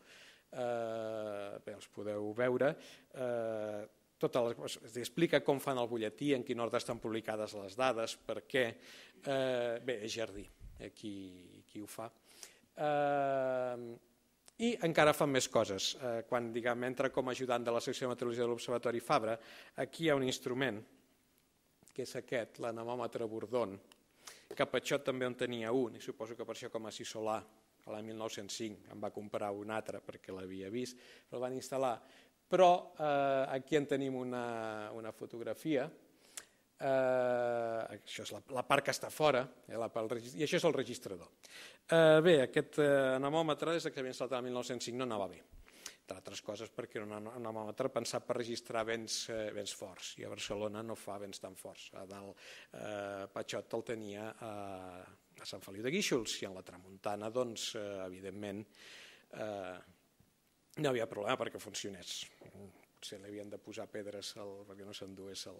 eh, bé, els podeu veure. Eh, Tot el, es explica com fan el butlletí, en quin ordre estan publicades les dades, per què. Eh, bé, és Jardí, eh, qui, qui ho fa. Eh, I encara fan més coses. Eh, quan diguem, entra com a ajudant de la secció de meteorologia de l'Observatori Fabra, aquí hi ha un instrument, que és aquest, l'anemòmetre Bordon, que Patxot també en tenia un, i suposo que per això com a Cisolà l'any mil nou-cents cinc en va comprar un altre perquè l'havia vist, el van instal·lar. Però eh, aquí en tenim una, una fotografia, eh, això és la, la part que està fora, eh, la, el, i això és el registrador. Eh, bé, aquest eh, anemòmetre des que havia instal·lat el mil nou-cents cinc no anava bé, d'altres coses perquè era un anemòmetre pensat per registrar vents, eh, vents forts, i a Barcelona no fa vents tan forts. A dalt eh, Patxot el tenia eh, a Sant Feliu de Guíxols, i en la tramuntana, doncs, eh, evidentment, eh, no hi havia problema perquè funcionés. Potser li havien de posar pedres el, perquè no s'endués el,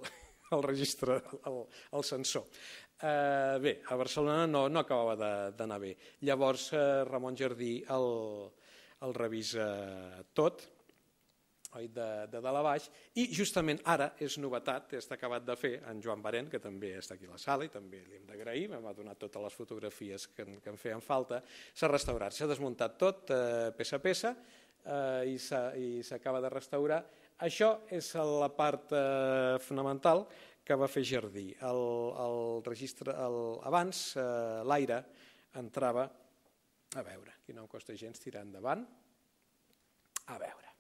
el registre, el, el sensor. Eh, bé, a Barcelona no, no acabava d'anar bé. Llavors eh, Ramon Jardí el... el revisa tot, oi, de, de dalt a baix, i justament ara és novetat, està acabat de fer en Joan Barén, que també està aquí a la sala i també li hem d'agrair, m'ha donat totes les fotografies que en, que en feien falta, s'ha restaurat, s'ha desmuntat tot, eh, peça a peça, eh, i s'acaba de restaurar. Això és la part eh, fonamental que va fer Jardí. El, el registre, el, abans eh, l'aire entrava. A veure, aquí no em costa gens tirar endavant. A veure.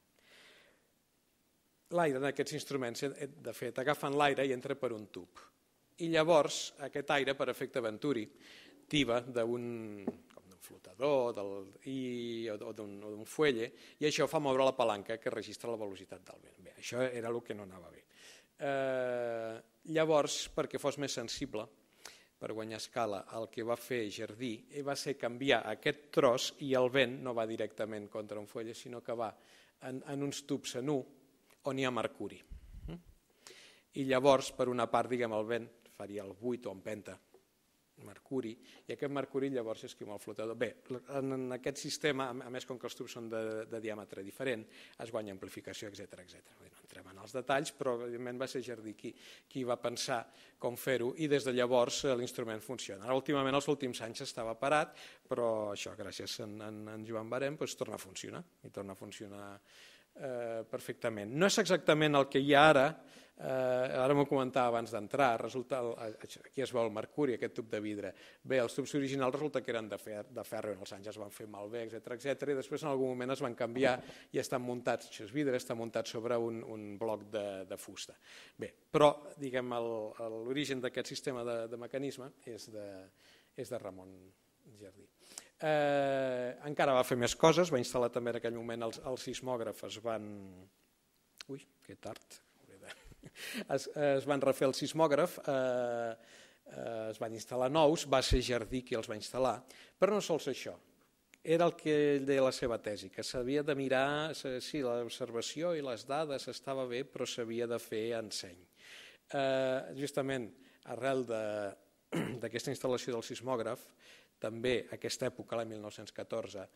L'aire en aquests instruments, de fet, agafen l'aire i entra per un tub. I llavors aquest aire, per efecte Venturi, tiba d'un flotador del, i, o d'un fuelle, i això fa moure la palanca que registra la velocitat del vent. Bé, això era el que no anava bé. Eh, llavors, perquè fos més sensible, per guanyar escala, el que va fer Jardí va ser canviar aquest tros, i el vent no va directament contra un fuelle, sinó que va en, en uns tubs en U on hi ha mercuri. I llavors, per una part, diguem, el vent faria el buit o empenta mercuri, i aquest mercuri llavors és que amb el flotador... Bé, en aquest sistema, a més, com que els tubs són de, de diàmetre diferent, es guanya amplificació, etcètera, etcètera. No entrem en els detalls, però evidentment va ser Jardí qui, qui va pensar com fer-ho, i des de llavors l'instrument funciona. Ara, últimament, els últims anys estava parat, però això, gràcies a en, en, en Joan Barén, doncs, torna a funcionar, i torna a funcionar eh, perfectament. No és exactament el que hi ha ara. Eh, ara m'ho comentava abans d'entrar, resulta, aquí es veu el mercuri, aquest tub de vidre. Bé, els tubs originals resulta que eren de, fer, de ferro, en els anys es van fer malbé, etcètera, etcètera, i després en algun moment es van canviar i estan muntats, això és vidre, està muntat sobre un, un bloc de, de fusta. Bé, però, diguem, l'origen d'aquest sistema de, de mecanisme és de, és de Ramon Jardí. Eh, encara va fer més coses, va instal·lar també en aquell moment els, els sismògrafs, es van... Ui, que tard... Es, es van refer el sismògraf, eh, eh, es van instal·lar nous, va ser Jardí qui els va instal·lar, però no sols això, era el que ell deia la seva tesi, que s'havia de mirar, sí, l'observació i les dades estava bé, però s'havia de fer enseny. Eh, justament, arrel d'aquesta instal·lació del sismògraf, també aquesta època, l'any mil nou-cents catorze,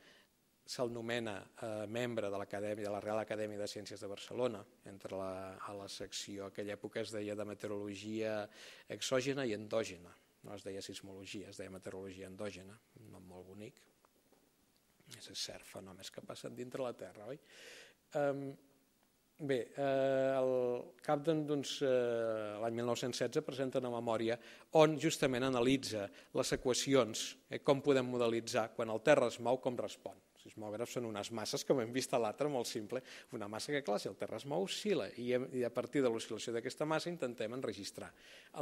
se'l nomena eh, membre de l'Acadèmia de la Real Acadèmia de Ciències de Barcelona, entre la, a la secció, aquella època es deia de meteorologia exògena i endògena, no es deia sismologia, es deia meteorologia endògena, un nom molt bonic, és cert, fenòmens que passen dintre la Terra, oi? Um, bé, eh, al cap doncs, eh, l'any mil nou-cents setze presenta una memòria on justament analitza les equacions, eh, com podem modelitzar quan el Terra es mou, com respon. Els sismògrafs són unes masses, com hem vist a l'altre, molt simple, una massa que, clar, si el Terra es mou, oscil·la, i a partir de l'oscil·lació d'aquesta massa intentem enregistrar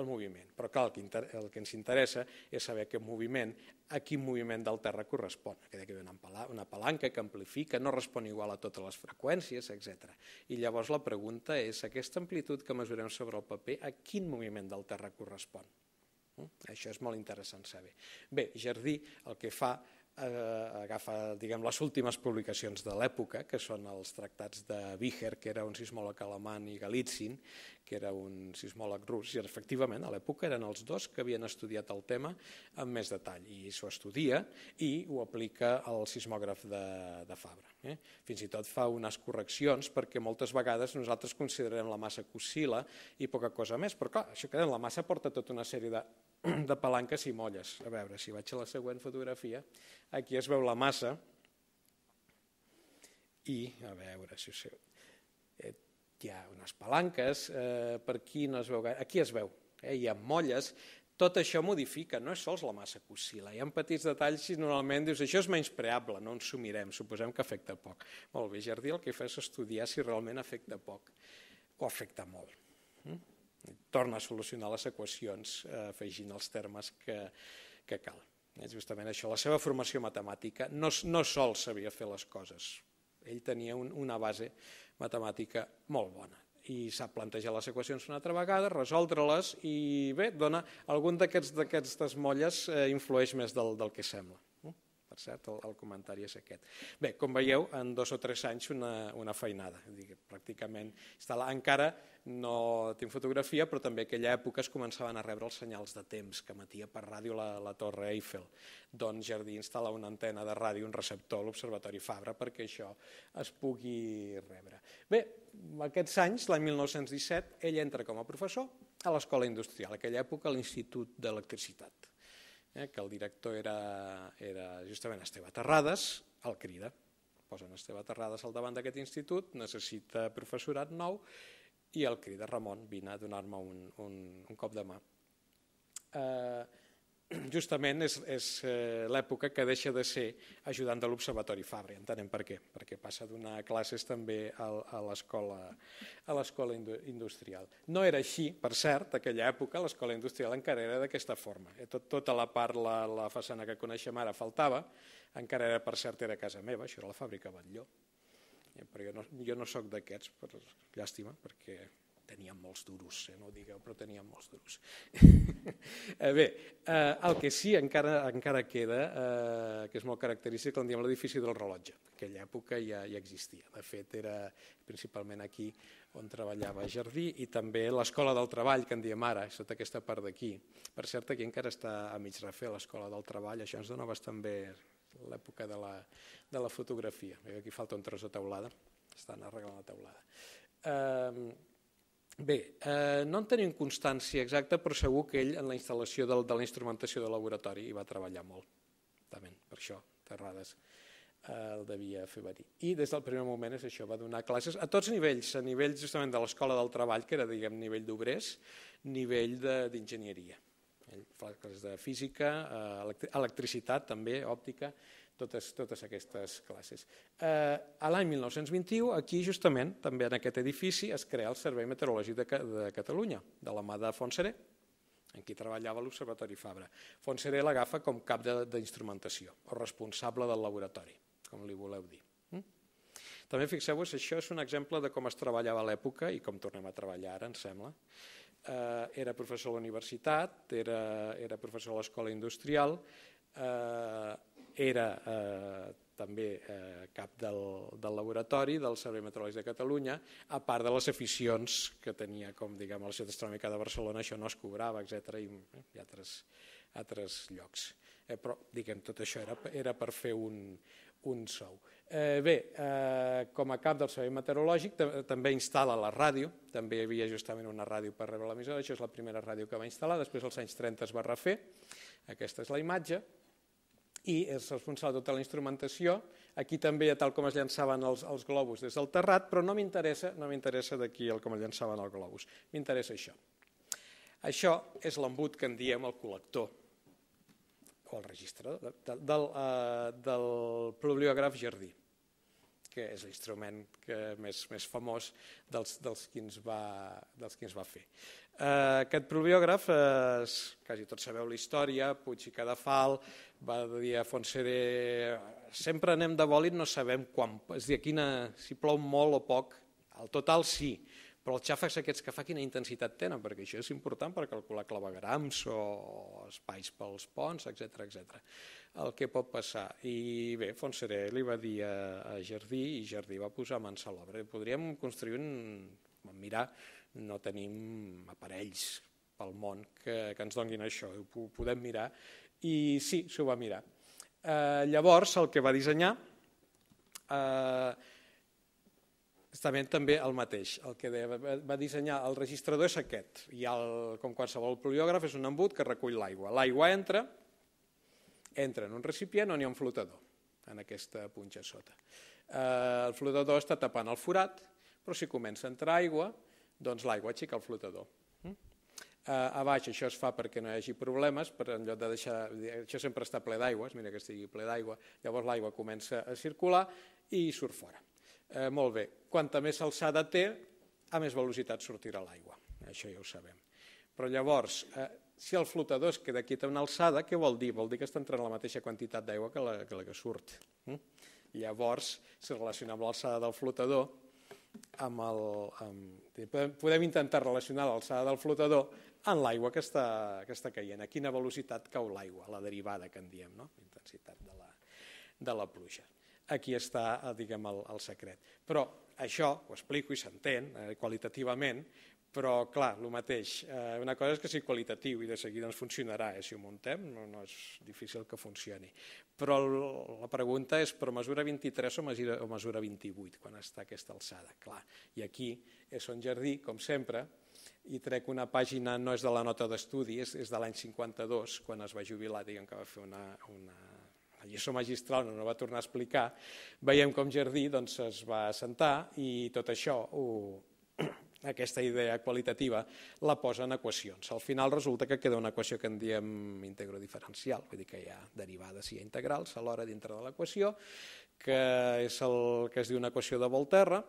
el moviment. Però, clar, el que, el que ens interessa és saber aquest moviment, a quin moviment del Terra correspon. Queda que hi ha una palanca que amplifica, no respon igual a totes les freqüències, etcètera. I llavors la pregunta és, aquesta amplitud que mesurem sobre el paper, a quin moviment del Terra correspon? Mm? Això és molt interessant saber. Bé, Jardí el que fa... agafa, diguem, les últimes publicacions de l'època, que són els tractats de Wicher, que era un sismòleg alemany, i Galitzin, que era un sismòleg rus, i efectivament a l'època eren els dos que havien estudiat el tema amb més detall, i s'ho estudia i ho aplica al sismògraf de, de Fabra. Eh? Fins i tot fa unes correccions, perquè moltes vegades nosaltres considerem la massa que oscil·la i poca cosa més, però clar, això que la massa porta tota una sèrie de de palanques i molles. A veure, si vaig a la següent fotografia, aquí es veu la massa i, a veure, si us... hi ha unes palanques, eh, per aquí no es veu gaire, aquí es veu, eh, hi ha molles, tot això modifica, no és sols la massa que oscil·la, hi ha petits detalls i normalment dius això és menyspreable, no ens ho mirem, suposem que afecta poc. Molt bé, Jardí, el que fa és estudiar si realment afecta poc o afecta molt. Torna a solucionar les equacions afegint els termes que cal. És justament això, la seva formació matemàtica no sols sabia fer les coses, ell tenia una base matemàtica molt bona. I sap plantejar les equacions una altra vegada, resoldre-les i bé, dona algun d'aquestes molles influeix més del que sembla. Per cert, el comentari és aquest. Bé, com veieu, en dos o tres anys una feinada. Pràcticament encara no tinc fotografia, però també en aquella època es començaven a rebre els senyals de temps que emetia per ràdio la Torre Eiffel. Doncs Jardí instal·la una antena de ràdio, un receptor a l'Observatori Fabra perquè això es pugui rebre. Bé, aquests anys, l'any mil nou-cents disset, ell entra com a professor a l'Escola Industrial, en aquella època a l'Institut d'Electricitat, que el director era justament Esteve Terrades, el crida. Posen Esteve Terrades al davant d'aquest institut, necessita professorat nou i el crida Ramon, vine a donar-me un cop de mà. Justament és l'època que deixa de ser ajudant de l'Observatori Fabra, entenem per què, perquè passa a donar classes també a l'Escola Industrial. No era així, per cert, aquella època l'Escola Industrial encara era d'aquesta forma. Tota la part, la façana que coneixem ara faltava, encara era, per cert, era casa meva, això era la fàbrica Batlló. Jo no soc d'aquests, llàstima, perquè... Teníem molts duros, no ho digueu, però teníem molts duros. Bé, el que sí encara queda, que és molt característic, quan diem l'edifici del rellotge. En aquella època ja existia. De fet, era principalment aquí on treballava Jardí i també l'Escola del Treball, que en diem ara, sota aquesta part d'aquí. Per cert, aquí encara està a mig refer l'Escola del Treball, això ens dona bastant bé l'època de la fotografia. Aquí falta un tros de teulada, estan arreglant la teulada. Bé, no en tenim constància exacta, però segur que ell en la instal·lació de la instrumentació de laboratori hi va treballar molt. Per això, Terrades el devia fer venir. I des del primer moment és això, va donar classes a tots nivells, a nivell justament de l'Escola del Treball, que era, diguem, nivell d'obrers, nivell d'enginyeria. Classes de física, electricitat també, òptica, totes aquestes classes. A l'any mil nou-cents vint-i-u, aquí justament, també en aquest edifici, es crea el Servei Meteorològic de Catalunya, de la mà de Fontserè, en qui treballava l'Observatori Fabra. Fontserè l'agafa com cap d'instrumentació, o responsable del laboratori, com li voleu dir. També fixeu-vos, això és un exemple de com es treballava a l'època i com tornem a treballar ara, em sembla. Era professor a la universitat, era professor a l'escola industrial, era també cap del laboratori del Servei Meteorològic de Catalunya, a part de les aficions que tenia, com diguem, a la Ciutat Astronòmica de Barcelona, això no es cobrava, etcètera, i altres llocs. Però, diguem, tot això era per fer un sou. Bé, com a cap del Servei Meteorològic també instal·la la ràdio, també hi havia justament una ràdio per rebre l'emissora, això és la primera ràdio que va instal·lar, després als anys trenta es va refer, aquesta és la imatge, i és responsable de tota la instrumentació. Aquí també, tal com es llançaven els globus des del terrat, però no m'interessa d'aquí com es llançaven els globus. M'interessa això. Això és l'embut que en diem el col·lector o el registre del Pluviògraf Jardí, que és l'instrument més famós dels que ens va fer. Aquest pluviògraf, quasi tots sabeu la història, Puig i Cadafal, va dir a Fontserè, sempre anem de bòlit, no sabem quan, és a dir, si plou molt o poc, al total sí, però els xàfecs aquests que fa quina intensitat tenen, perquè això és important per calcular clavegrams o espais pels ponts, etcètera, etcètera. El que pot passar. I bé, Fontserè li va dir a Jardí i Jardí va posar mans a l'obra. Podríem construir un... mirar, no tenim aparells pel món que ens donguin això, ho podem mirar, i sí, s'ho va mirar. Llavors, el que va dissenyar, també el mateix, el que va dissenyar el registrador és aquest, i com qualsevol pluviògraf és un embut que recull l'aigua. L'aigua entra, entra en un recipient on hi ha un flotador, en aquesta punxa sota. El flotador està tapant el forat, però si comença a entrar aigua, doncs l'aigua aixeca el flotador. a baix això es fa perquè no hi hagi problemes, per en lloc de deixar, això sempre està ple d'aigua, mira que estigui ple d'aigua, llavors l'aigua comença a circular i surt fora. Eh, molt bé, quanta més alçada té, a més velocitat sortirà l'aigua, això ja ho sabem. Però llavors, eh, si el flotador es queda aquí a una alçada, què vol dir? Vol dir que està entrant la mateixa quantitat d'aigua que, que la que surt. Mm? Llavors, si relacionem l'alçada del flotador, Amb el, amb, podem intentar relacionar l'alçada del flotador amb l'aigua que, que està caient, a quina velocitat cau l'aigua, la derivada que en diem, no? Intensitat de la, de la pluja. Aquí està, diguem, el, el secret. Però això ho explico i s'entén eh, qualitativament, però clar, el mateix, eh, una cosa és que sigui qualitatiu i de seguida ens funcionarà, eh, si ho muntem, no, no és difícil que funcioni. Però el, la pregunta és, però mesura vint-i-tres o mesura, o mesura vint-i-vuit, quan està aquesta alçada? Clar, i aquí és on jardí, com sempre, i trec una pàgina, no és de la nota d'estudi, és, és de l'any cinquanta-dos, quan es va jubilar, diguem que va fer una... una la lliçó magistral no va tornar a explicar, veiem com Jardí doncs, es va assentar i tot això, ho, aquesta idea qualitativa, la posa en equacions. Al final resulta que queda una equació que en diem integrodiferencial, vull dir que hi ha derivades i integrals a l'hora dintre de l'equació, que és el que es diu una equació de Volterra,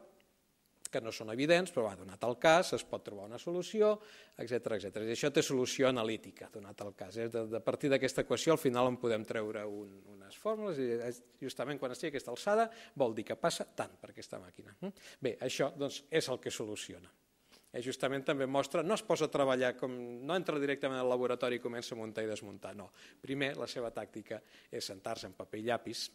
que no són evidents, però va, donat el cas, es pot trobar una solució, etcètera, etcètera. I això té solució analítica, donat el cas. Eh? De, de partir d'aquesta equació al final en podem treure un, unes fórmules i justament quan estigui aquesta alçada vol dir que passa tant per aquesta màquina. Bé, això doncs, és el que soluciona. I justament també mostra, no es posa a treballar, com, no entra directament al laboratori i comença a muntar i desmuntar, no. Primer, la seva tàctica és sentar-se en paper i llapis,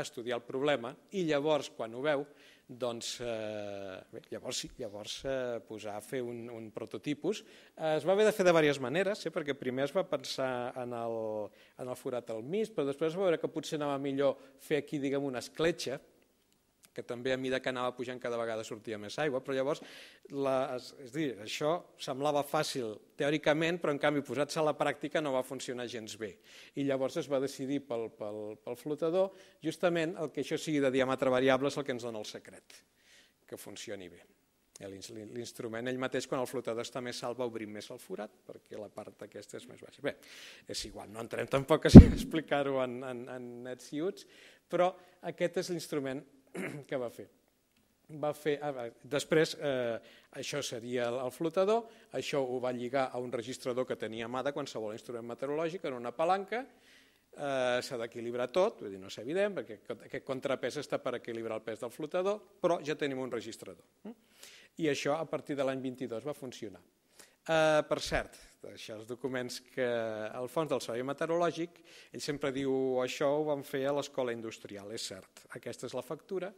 estudiar el problema i llavors, quan ho veu, doncs, eh, bé, llavors, llavors eh, posar a fer un, un prototipus. Eh, es va haver de fer de diverses maneres, eh, perquè primer es va pensar en el, en el forat al mig, però després es va veure que potser anava millor fer aquí, diguem, una escletxa, que també a mida que anava pujant cada vegada sortia més aigua, però llavors, la, és, és dir, això semblava fàcil teòricament, però en canvi posat-se a la pràctica no va funcionar gens bé. I llavors es va decidir pel, pel, pel flotador, justament el que això sigui de diàmetre variable és el que ens dona el secret, que funcioni bé. L'instrument ell mateix, quan el flotador està més alt, va obrir més el forat, perquè la part aquesta és més baixa. Bé, és igual, no entrem tampoc a explicar-ho en, en, en nets i uts, però aquest és l'instrument que va fer. Va fer ah, després, eh, això seria el flotador, això ho va lligar a un registrador que tenia a mà de qualsevol instrument meteorològic en una palanca, eh, s'ha d'equilibrar tot, vull dir, no és evident, perquè aquest contrapès està per equilibrar el pes del flotador, però ja tenim un registrador. I això a partir de l'any vint-i-dos va funcionar. Eh, per cert, això, els documents que al fons del Servei Meteorològic, ell sempre diu això ho van fer a l'escola industrial, és cert. Aquesta és la factura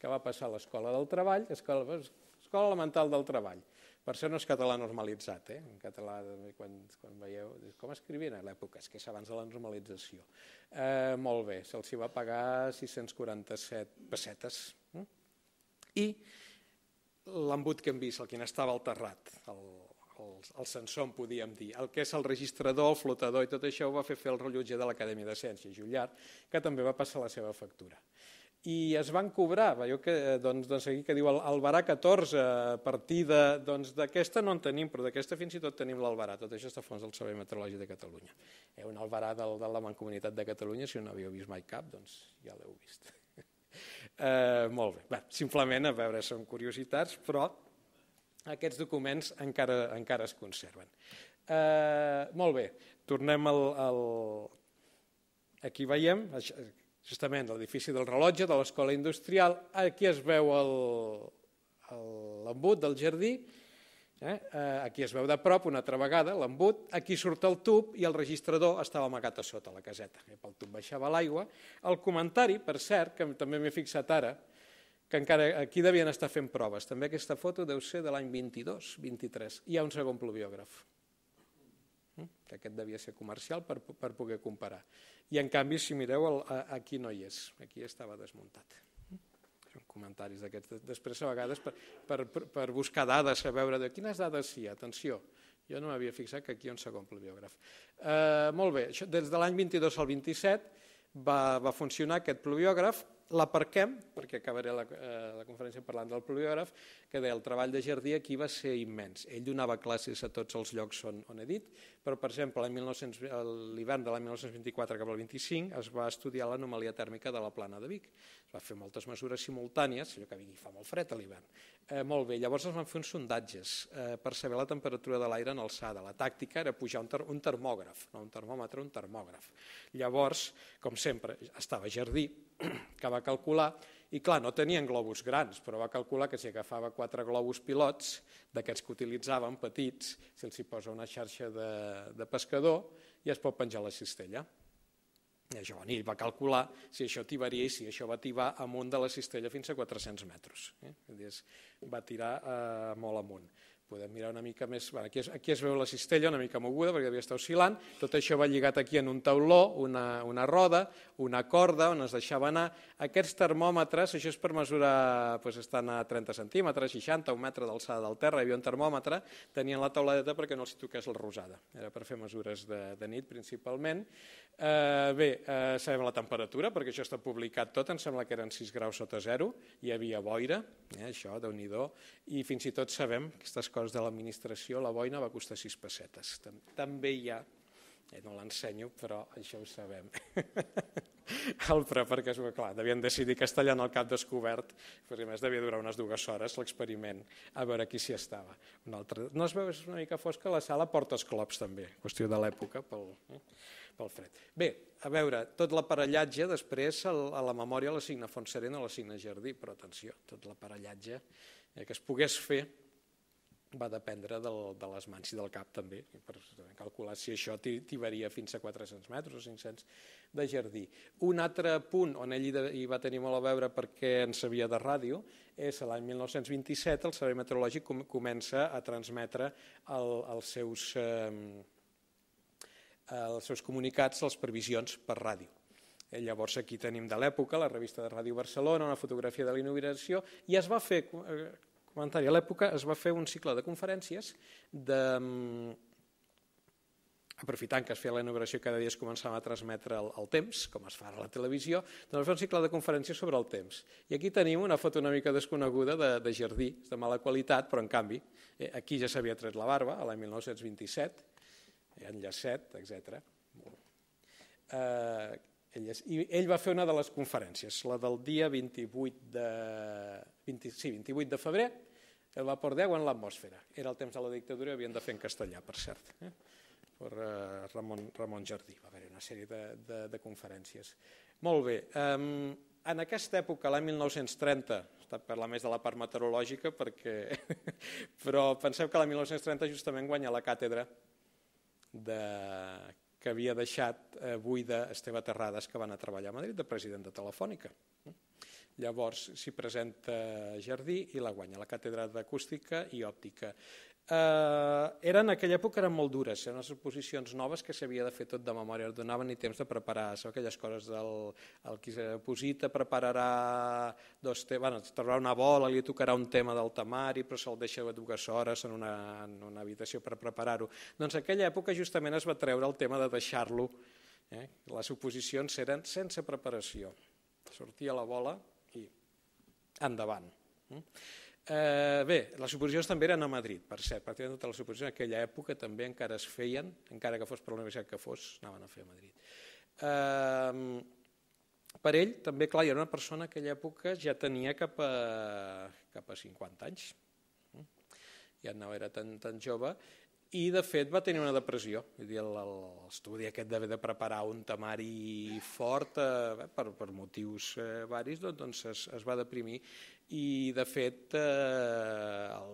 que va passar a l'escola del treball, escola, escola elemental del treball. Per cert, no és català normalitzat, eh? En català, quan, quan veieu, com escrivien a l'època, és que és abans de la normalització. Eh, molt bé, se'ls va pagar sis-cents quaranta-set pessetes. Eh? I l'embut que hem vist, el que estava al terrat, el el sensor, en podíem dir, el que és el registrador, el flotador i tot això ho va fer fer el rellotger de l'Acadèmia de Ciències, Jullart, que també va passar la seva factura. I es van cobrar, veieu que doncs, doncs aquí que diu l'albarà catorze, a partir d'aquesta doncs, no en tenim, però d'aquesta fins i tot tenim l'albarà, tot això està a fons del Servei Meteorològic de Catalunya. Eh, un albarà de, de la Mancomunitat de Catalunya, si no havíeu vist mai cap, doncs ja l'heu vist. eh, molt bé, va, simplement a veure, són curiositats, però aquests documents encara, encara es conserven. Eh, molt bé, tornem al... al... Aquí veiem, justament, l'edifici del rellotge de l'escola industrial. Aquí es veu l'embut del jardí, eh? Aquí es veu de prop una altra vegada l'embut, aquí surt el tub i el registrador estava amagat a sota la caseta. Pel tub baixava l'aigua. El comentari, per cert, que també m'he fixat ara, que encara aquí devien estar fent proves. També aquesta foto deu ser de l'any vint-i-dos vint-i-tres. Hi ha un segon pluviògraf, que aquest devia ser comercial per, per poder comparar. I en canvi, si mireu, el, aquí no hi és, aquí estava desmuntat. Són comentaris d'aquests. Després, a vegades, per, per, per buscar dades, a veure de quines dades hi ha. Atenció, jo no m'havia fixat que aquí hi ha un segon pluviògraf. Eh, molt bé, això, des de l'any vint-i-dos al vint-i-set va, va funcionar aquest pluviògraf, l'aparquem, perquè acabaré la, eh, la conferència parlant del pluviògraf, que deia el treball de Jardí aquí va ser immens. Ell donava classes a tots els llocs on, on he dit, però, per exemple, l'hivern de l'any mil nou-cents vint-i-quatre cap al vint-i-cinc es va estudiar l'anomalia tèrmica de la plana de Vic. Es va fer moltes mesures simultànies, allò que a Vic fa molt fred a l'hivern. Eh, molt bé, llavors es van fer uns sondatges eh, per saber la temperatura de l'aire en alçada. La tàctica era pujar un, ter un termògraf, no un termòmetre, un termògraf. Llavors, com sempre, estava Jardí, que va calcular, i clar, no tenien globus grans, però va calcular que si agafava quatre globus pilots, d'aquests que utilitzaven petits, se'ls hi posa una xarxa de, de pescador i es pot penjar la cistella. I això, ell va calcular si això tibaria i si això va tibar amunt de la cistella fins a quatre-cents metres. Eh? Va tirar eh, molt amunt. Podem mirar una mica més, bueno, aquí, es, aquí es veu la cistella una mica moguda perquè havia estat oscil·lant, tot això va lligat aquí en un tauló, una, una roda, una corda on es deixava anar. Aquests termòmetres, això és per mesurar, doncs estan a trenta centímetres, seixanta, un metre d'alçada del terra, hi havia un termòmetre, tenien la tauladeta perquè no els toqués la rosada, era per fer mesures de, de nit principalment. Eh, bé, eh, sabem la temperatura, perquè això està publicat tot, em sembla que eren sis graus sota zero, hi havia boira, eh, això, déu-n'hi-do, i fins i tot sabem que aquestes coses de l'administració, la boina va costar sis pessetes. També hi ha, no l'ensenyo, però això ho sabem. El pre, perquè clar, devien decidir que està allà en el cap descobert, perquè a més devia durar unes dues hores l'experiment, a veure qui s'hi estava. Un altre, no es veu, és una mica fosca, la sala porta esclops també, qüestió de l'època pel, pel fred. Bé, a veure, tot l'aparellatge després a la memòria l'assigna Fontserena, l'assigna Jardí, però atenció, tot l'aparellatge que es pogués fer va dependre del, de les mans i del cap també, per calcular si això tibaria fins a quatre-cents metres o cinc-cents de Jardí. Un altre punt on ell hi va tenir molt a veure perquè en sabia de ràdio és l'any mil nou-cents vint-i-set el Servei Meteorològic com, comença a transmetre el, els, seus, eh, els seus comunicats, les previsions per ràdio. Llavors aquí tenim de l'època la revista de Ràdio Barcelona, una fotografia de l'inauguració, i es va fer... Eh, comentari, a l'època es va fer un cicle de conferències de... aprofitant que es feia la inauguració cada dia es començava a transmetre el, el temps, com es fa a la televisió, doncs fa un cicle de conferències sobre el temps. I aquí tenim una foto una mica desconeguda de, de Jardí, de mala qualitat, però en canvi eh, aquí ja s'havia tret la barba, a l'any mil nou-cents vint-i-set, enllacet, etcètera. Eh, I ell va fer una de les conferències, la del dia vint-i-vuit de febrer, el vapor d'aigua en l'atmosfera. Era el temps de la dictadura i havien de fer en castellà, per cert, eh? per eh, Ramon, Ramon Jardí. Va haver una sèrie de, de, de conferències. Molt bé, eh, en aquesta època, l'any mil nou-cents trenta, parla més de la part meteorològica, perquè... però penseu que l'any mil nou-cents trenta justament guanya la càtedra de... que havia deixat eh, buida Esteve Terrades, que va anar a treballar a Madrid de president de Telefònica. Llavors s'hi presenta Jardí i la guanya, la càtedra d'acústica i òptica. Eh, eren, en aquella època eren molt dures, eren unes exposicions noves que s'havia de fer tot de memòria, no donaven ni temps de preparar, són aquelles coses del el qui s'oposita prepararà dos temes, bueno, trobarà una bola, li tocarà un tema del temari, però se'l deixa dues hores en una, en una habitació per preparar-ho. Doncs en aquella època justament es va treure el tema de deixar-lo, eh? Les oposicions eren sense preparació, sortia la bola i endavant. Eh? Eh, bé, les oposicions també eren a Madrid, per cert, pràcticament totes les oposicions en aquella època també encara es feien, encara que fos per la universitat que fos, anaven a fer a Madrid. Eh, per ell, també, clar, hi era una persona que en aquella època ja tenia cap a, cap a cinquanta anys, ja no era tan, tan jove, i de fet va tenir una depressió, l'estudi aquest d'haver de preparar un temari fort eh, per, per motius eh, varis, doncs es, es va deprimir i de fet eh, el,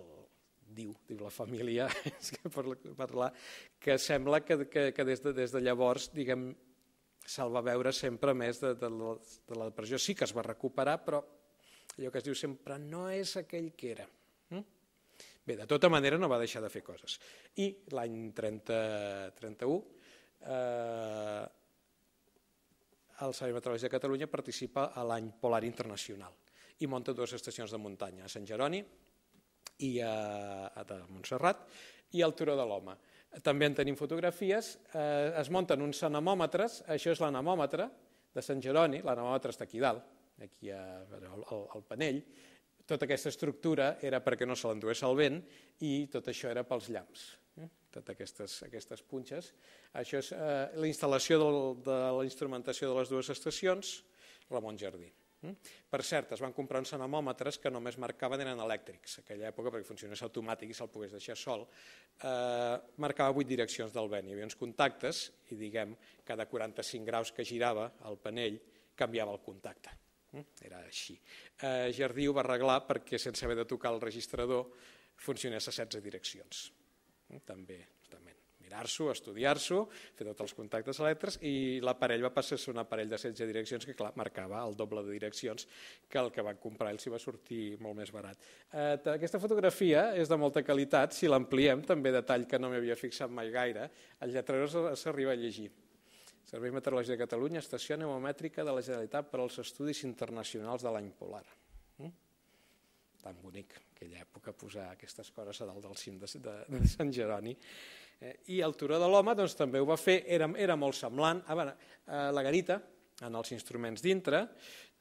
diu, diu la família és que per parlar, que sembla que, que, que des, de, des de llavors diguem, se'l va veure sempre més de, de, la, de la depressió, sí que es va recuperar però allò que es diu sempre no és aquell que era. Hm? Bé, de tota manera no va deixar de fer coses. I l'any trenta, trenta-u eh, el Servei Meteorològic de Catalunya participa a l'any polar internacional i munta dues estacions de muntanya, a Sant Jeroni i a, a Montserrat i al Turó de l'Home. També en tenim fotografies, eh, es munten uns anemòmetres, això és l'anemòmetre de Sant Jeroni, l'anemòmetre està aquí dalt, aquí al panell, tota aquesta estructura era perquè no se l'endués el vent i tot això era pels llamps, totes aquestes punxes. Això és la instal·lació de la instrumentació de les dues estacions, Ramon Jardí. Per cert, es van comprar uns anemòmetres que només marcaven, eren elèctrics, en aquella època, perquè funcionés automàtic i se'l pogués deixar sol, marcava vuit direccions del vent, hi havia uns contactes i, diguem, cada quaranta-cinc graus que girava el panell canviava el contacte. Era així. Jardí ho va arreglar perquè, sense haver de tocar el registrador, funcionés a setze direccions. També, mirar-s'ho, estudiar-s'ho, fer tots els contactes elèctrics, i l'aparell va passar a ser un aparell de setze direccions que, clar, marcava el doble de direccions que el que van comprar, els hi va sortir molt més barat. Aquesta fotografia és de molta qualitat, si l'ampliem, també detall que no m'havia fixat mai gaire, el lletrero s'arriba a llegir. Servei Meteorològic de Catalunya, Estació Neumètrica de la Generalitat per als Estudis Internacionals de l'Any Polar. Tan bonic, aquella època, posar aquestes coses a dalt del cim de Sant Jeroni. I el Turó de l'Home també ho va fer, era molt semblant. La garita, en els instruments dintre,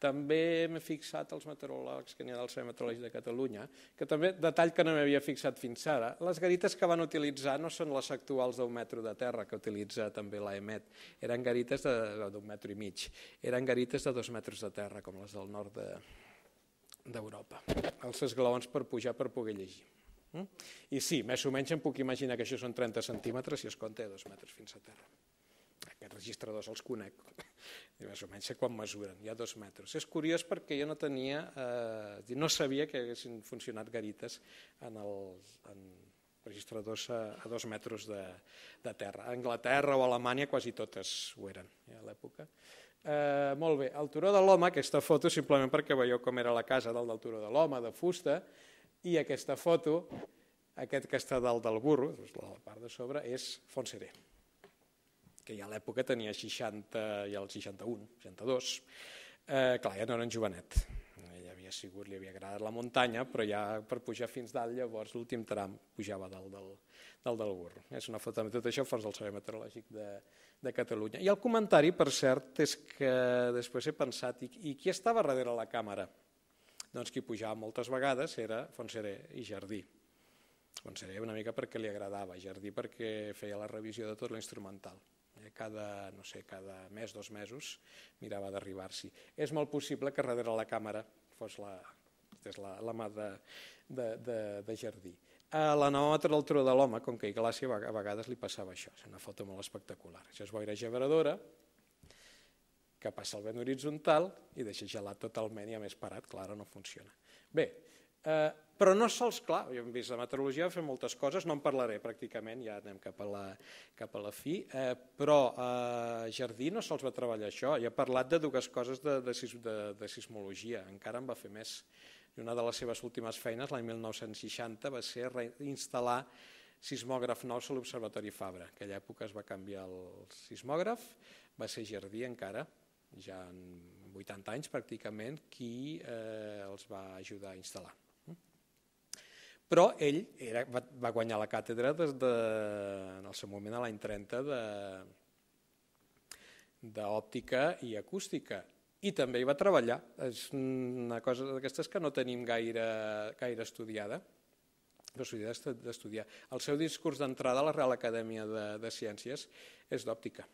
també m'he fixat els meteoròlegs que n'hi ha del Servei Meteorològic de Catalunya, que també, detall que no m'havia fixat fins ara, les garites que van utilitzar no són les actuals d'un metro de terra que utilitza també l'AEMET, eren garites d'un metro i mig, eren garites de dos metres de terra, com les del nord de... d'Europa, els esglaons per pujar per poder llegir. I sí, més o menys em puc imaginar que això són trenta centímetres i es compta de dos metres fins a terra. Aquests registradors els conec, més o menys sé quan mesuren, hi ha dos metres. És curiós perquè jo no tenia, no sabia que haguessin funcionat garites en registradors a dos metres de terra. A Anglaterra o a Alemanya quasi totes ho eren a l'època. Molt bé, el Turó de l'Home, aquesta foto, simplement perquè veieu com era la casa dalt del Turó de l'Home, de fusta, i aquesta foto, aquest que està dalt del burro, la part de sobre, és Fontserè, que ja a l'època tenia el seixanta-un, seixanta-dos, clar, ja no era un jovenet, ja havia sigut, li havia agradat la muntanya, però ja per pujar fins dalt, llavors l'últim tram pujava dalt del burro. És una foto, tot això fos del Servei Meteorològic de... de Catalunya. I el comentari, per cert, és que després he pensat, i qui estava darrere la càmera? Doncs qui pujava moltes vegades era Fontserè i Jardí. Fontserè una mica perquè li agradava, Jardí perquè feia la revisió de tot l'instrumental. Cada, no sé, cada mes, dos mesos, mirava d'arribar-s'hi. És molt possible que darrere la càmera fos la mà de Jardí. A l'anemòmetre del Turó de l'Home, com que a Iglàsia a vegades li passava això, és una foto molt espectacular. Això és boira geberadora, que passa el vent horitzontal i deixa gelat totalment i a més parat, clar, no funciona. Bé, però no sols, clar, jo hem vist la meteorologia, fem moltes coses, no en parlaré pràcticament, ja anem cap a la fi, però Jardí no sols va treballar això, i ha parlat de dues coses de sismologia, encara en va fer més. I una de les seves últimes feines, l'any mil nou-cents seixanta, va ser reinstal·lar sismògraf nous a l'Observatori Fabra. En aquella època es va canviar el sismògraf, va ser Jardí encara, ja en vuitanta anys pràcticament, qui els va ajudar a instal·lar. Però ell va guanyar la càtedra en el seu moment a l'any trenta d'òptica i acústica. I també hi va treballar, és una cosa d'aquestes que no tenim gaire estudiada, d'estudiar. El seu discurs d'entrada a la Real Acadèmia de Ciències és d'òptica.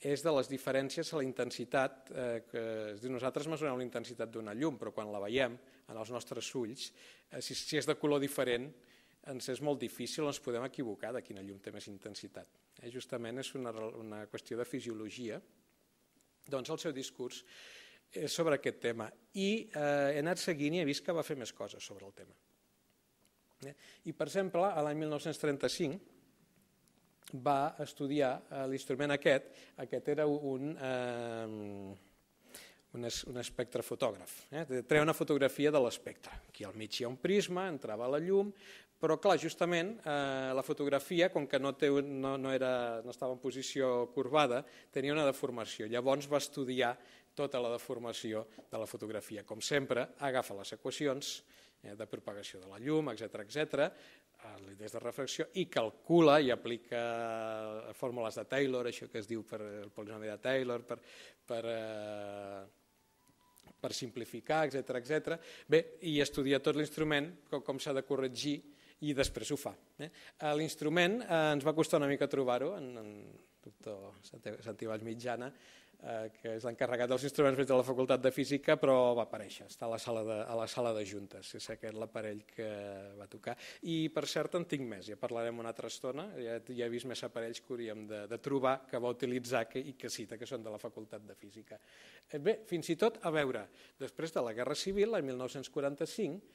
És de les diferències a la intensitat, nosaltres mesurem la intensitat d'una llum, però quan la veiem en els nostres ulls, si és de color diferent, ens és molt difícil, ens podem equivocar de quina llum té més intensitat. Justament és una qüestió de fisiologia, doncs el seu discurs és sobre aquest tema. I he anat seguint i he vist que va fer més coses sobre el tema. I, per exemple, a l'any mil nou-cents trenta-cinc va estudiar l'instrument aquest. Aquest era un espectrofotògraf. Treia una fotografia de l'espectre. Aquí al mig hi ha un prisma, entrava la llum, però clar, justament la fotografia, com que no estava en posició corbada, tenia una deformació. Llavors va estudiar tota la deformació de la fotografia. Com sempre, agafa les equacions de propagació de la llum, etcètera, des de refracció, i calcula i aplica fórmules de Taylor, això que es diu per el polinomi de Taylor, per... per simplificar, etcètera, etcètera. Bé, i estudia tot l'instrument, com s'ha de corregir, i després ho fa. L'instrument ens va costar una mica trobar-ho, en doctor Santivalls Mitjana, que és l'encarregat dels instruments des de la Facultat de Física, però va aparèixer, està a la sala de juntes, és aquest l'aparell que va tocar. I per cert en tinc més, ja parlarem una altra estona, ja he vist més aparells que hauríem de trobar, que va utilitzar i que cita, que són de la Facultat de Física. Bé, fins i tot, a veure, després de la Guerra Civil, l'any mil nou-cents quaranta-cinc,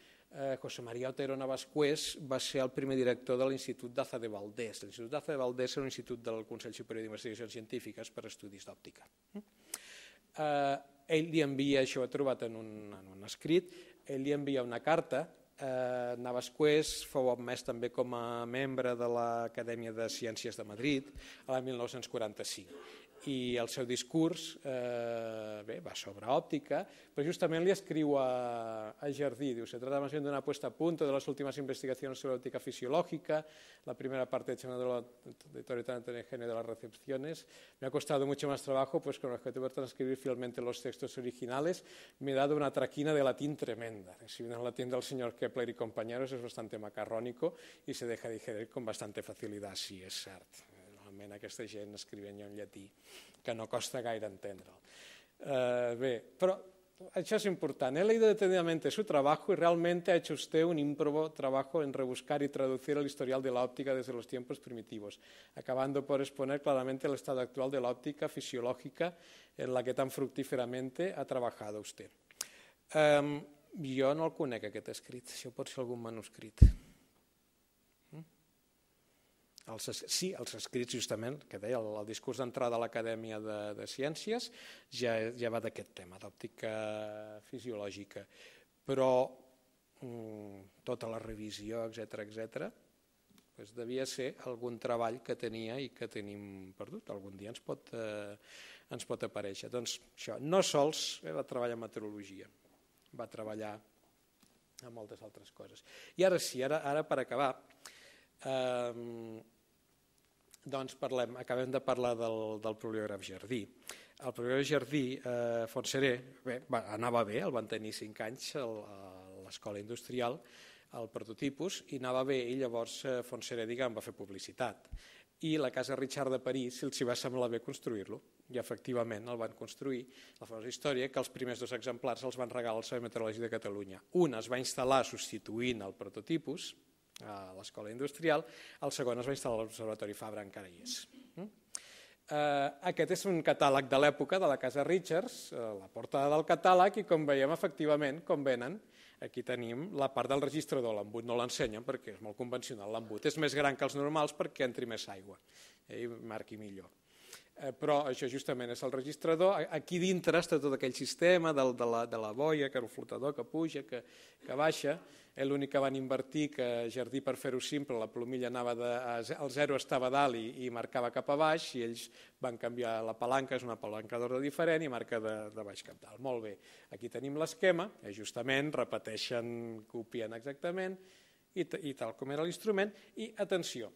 José María Otero Navascués va ser el primer director de l'Institut Daza de Valdés. L'Institut Daza de Valdés era un institut del Consell Superior d'Investigacions Científiques per a Estudis d'Òptica. Ell li envia, això ho ha trobat en un escrit, ell li envia una carta. Navascués fou admès també com a membre de l'Acadèmia de Ciències de Madrid l'any mil nou-cents quaranta-cinc. I el seu discurs va sobre òptica, però justament li escriu a Jardí, diu, se trata más bien de una puesta a punto de las últimas investigaciones sobre óptica fisiológica, la primera parte hecha en el Genio de las Recepciones, me ha costado mucho más trabajo, pues con el objetivo de transcribir fielmente los textos originales, me he dado una traquina de latín tremenda. Si viene el latín del señor Kepler y compañeros es bastante macarrónico y se deja digerir con bastante facilidad, sí, es cert. Normalment aquesta gent escrivent en llatí, que no costa gaire entendre'l. Bé, però això és important. He leído detenidamente su trabajo y realmente ha hecho usted un ímprobo trabajo en rebuscar y traducir el historial de la óptica desde los tiempos primitivos, acabando por exponer claramente el estado actual de la óptica fisiológica en la que tan fructíferamente ha trabajado usted. Jo no el conec, aquest escrit. Això pot ser algun manuscrit. Sí, els escrits justament, que deia el discurs d'entrada a l'Acadèmia de Ciències ja va d'aquest tema, d'òptica fisiològica, però tota la revisió, etcètera, etcètera, devia ser algun treball que tenia i que tenim perdut, algun dia ens pot aparèixer. Doncs això, no sols va treballar en meteorologia, va treballar en moltes altres coses. I ara sí, ara per acabar, doncs parlem, acabem de parlar del Pluviògraf Jardí. El Pluviògraf Jardí, Fontserè, anava bé, el van tenir cinc anys a l'escola industrial, el prototipus, i anava bé, i llavors Fontserè, diguem, va fer publicitat. I la Casa Richard de París els va semblar bé construir-lo, i efectivament el van construir. La famosa història que els primers dos exemplars els van regalar al Servei Meteorològic de Catalunya. Un es va instal·lar substituint el prototipus, a l'escola industrial, el segon es va instal·lar a l'Observatori Fabra, encara hi és. Aquest és un catàleg de l'època de la Casa Richards, la portada del catàleg, i com veiem, efectivament, com venen, aquí tenim la part del registrador, l'embut no l'ensenyen perquè és molt convencional, l'embut és més gran que els normals perquè entri més aigua i marqui millor. Però això justament és el registrador, aquí dintre està tot aquell sistema de la boia, que era el flotador que puja, que baixa, l'únic que van invertir que Jardí per fer-ho simple, la plomilla anava al zero estava dalt i marcava cap a baix i ells van canviar la palanca, és una palanca d'ordre diferent i marca de baix cap dalt. Molt bé, aquí tenim l'esquema, justament repeteixen, copien exactament i tal com era l'instrument i atenció.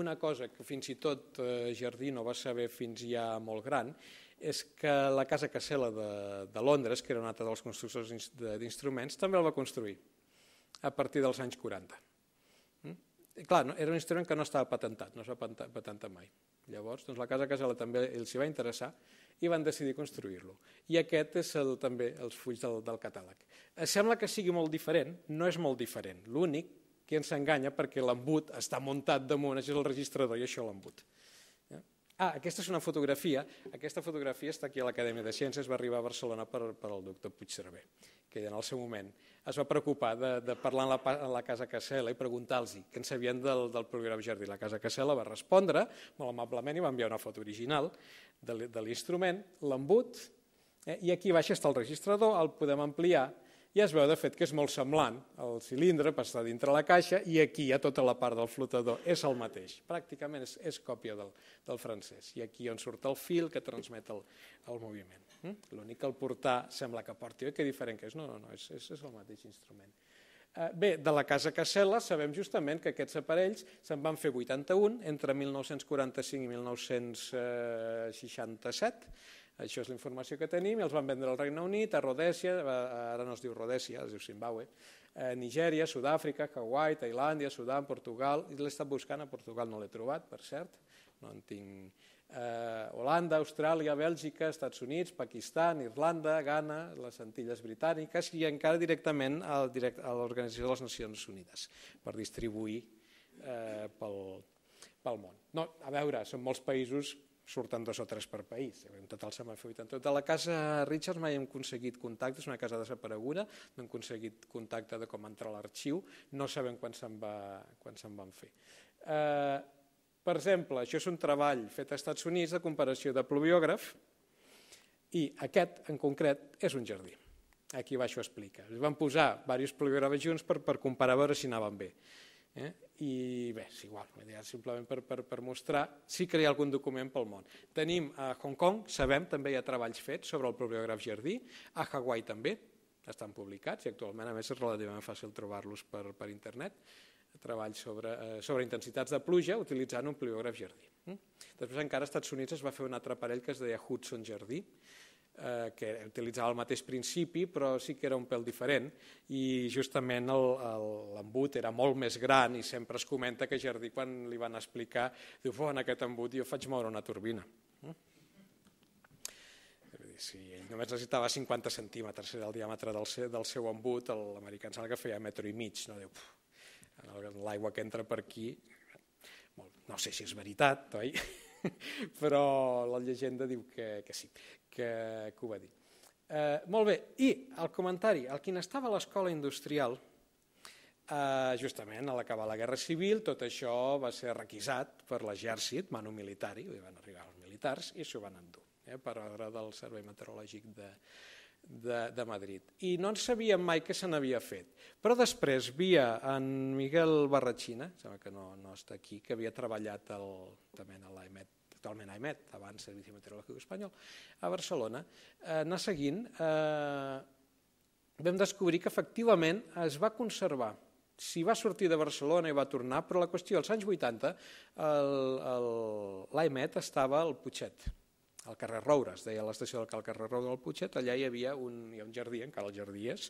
Una cosa que fins i tot Jardí no va saber fins ja molt gran és que la Casa Casella de Londres, que era un altre dels constructors d'instruments, també el va construir a partir dels anys quaranta. Clar, era un instrument que no estava patentat, no es va patentar mai. Llavors, la Casa Casella també els va interessar i van decidir construir-lo. I aquest és també els fulls del catàleg. Sembla que sigui molt diferent, no és molt diferent. L'únic que ens enganya perquè l'embut està muntat damunt, això és el registrador i això l'embut. Ah, aquesta és una fotografia, aquesta fotografia està aquí a l'Acadèmia de Ciències, va arribar a Barcelona per el doctor Puigcerver, que en el seu moment es va preocupar de parlar en la Casa Casella i preguntar-los què en sabien del Pluviògraf Jardí. La Casa Casella va respondre molt amablement i va enviar una foto original de l'instrument, l'embut, i aquí baix està el registrador, el podem ampliar, i es veu, de fet, que és molt semblant. El cilindre passa dintre la caixa i aquí hi ha tota la part del flotador. És el mateix, pràcticament és còpia del francès. I aquí on surt el fil que transmet el moviment. L'únic que el portar sembla que porti, oi, que diferent que és. No, no, no, és el mateix instrument. Bé, de la Casa Casella sabem justament que aquests aparells se'n van fer vuitanta-un entre mil nou-cents quaranta-cinc i mil nou-cents seixanta-set, Això és la informació que tenim, i els van vendre al Regne Unit, a Rhodèsia, ara no es diu Rhodèsia, es diu Zimbàbue, a Nigèria, Sud-àfrica, Hawaii, Tailàndia, Sudan, Portugal, i l'he estat buscant, a Portugal no l'he trobat, per cert, no en tinc... Holanda, Austràlia, Bèlgica, Estats Units, Pakistan, Irlanda, Ghana, les Antilles Britàniques i encara directament a l'Organització de les Nacions Unides per distribuir pel món. No, a veure, són molts països, surten dos o tres per país, en total se m'ha fet en tot. De la casa Richards mai hem aconseguit contacte, és una casa desapareguda, no hem aconseguit contacte de com entrar a l'arxiu, no sabem quan se'n van fer. Per exemple, això és un treball fet a Estats Units de comparació de pluviògraf i aquest, en concret, és un jardí. Aquí baix ho explica. Es van posar diversos pluviògrafs junts per comparar a veure si anaven bé. I bé, és igual, simplement per mostrar si crea algun document pel món. Tenim a Hong Kong, sabem, també hi ha treballs fets sobre el pluviògraf jardí, a Hawaii també, estan publicats i actualment a més és relativament fàcil trobar-los per internet, treball sobre intensitats de pluja utilitzant un pluviògraf jardí. Després encara als Estats Units es va fer un altre aparell que es deia Hudson Jardí, que utilitzava el mateix principi però sí que era un pèl diferent i justament l'embut era molt més gran i sempre es comenta que Jardí quan li van explicar diu, en aquest embut jo faig moure una turbina. Si ell només necessitava cinquanta centímetres, era el diàmetre del seu embut, l'americà em sembla que feia metro i mig, no diu... l'aigua que entra per aquí, no sé si és veritat, oi? Però la llegenda diu que sí, que ho va dir. Molt bé, i el comentari, el que n'estava a l'escola industrial, justament a l'acabar la Guerra Civil, tot això va ser requisat per l'exèrcit, manu militari, van arribar els militars i s'ho van endur, per ordre del Servei Meteorològic de... de Madrid. I no en sabíem mai què se n'havia fet. Però després, via en Miguel Barrachina, sembla que no està aquí, que havia treballat totalment a l'AEMET, abans Servicio Meteorológico Espanyol, a Barcelona, anar seguint, vam descobrir que efectivament es va conservar. S'hi va sortir de Barcelona i va tornar, però la qüestió, als anys vuitanta, l'AEMET estava al Putxet, al carrer Roure, es deia l'estació del carrer Roure del Putxet, allà hi havia un jardí, encara el jardí és,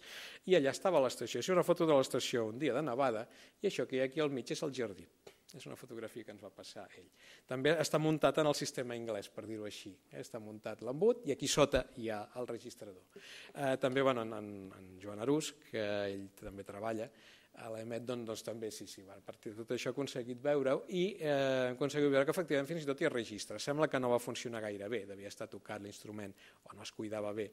i allà estava l'estació. Això és una foto de l'estació un dia de nevada, i això que hi ha aquí al mig és el jardí. És una fotografia que ens va passar ell. També està muntat en el sistema anglès, per dir-ho així. Està muntat l'embut i aquí sota hi ha el registrador. També en Joan Arús, que ell també treballa, a l'Emet, doncs també sí, sí, a partir de tot això he aconseguit veure-ho i he aconseguit veure que efectivament fins i tot hi ha registres. Sembla que no va funcionar gaire bé, devia estar tocat l'instrument o no es cuidava bé.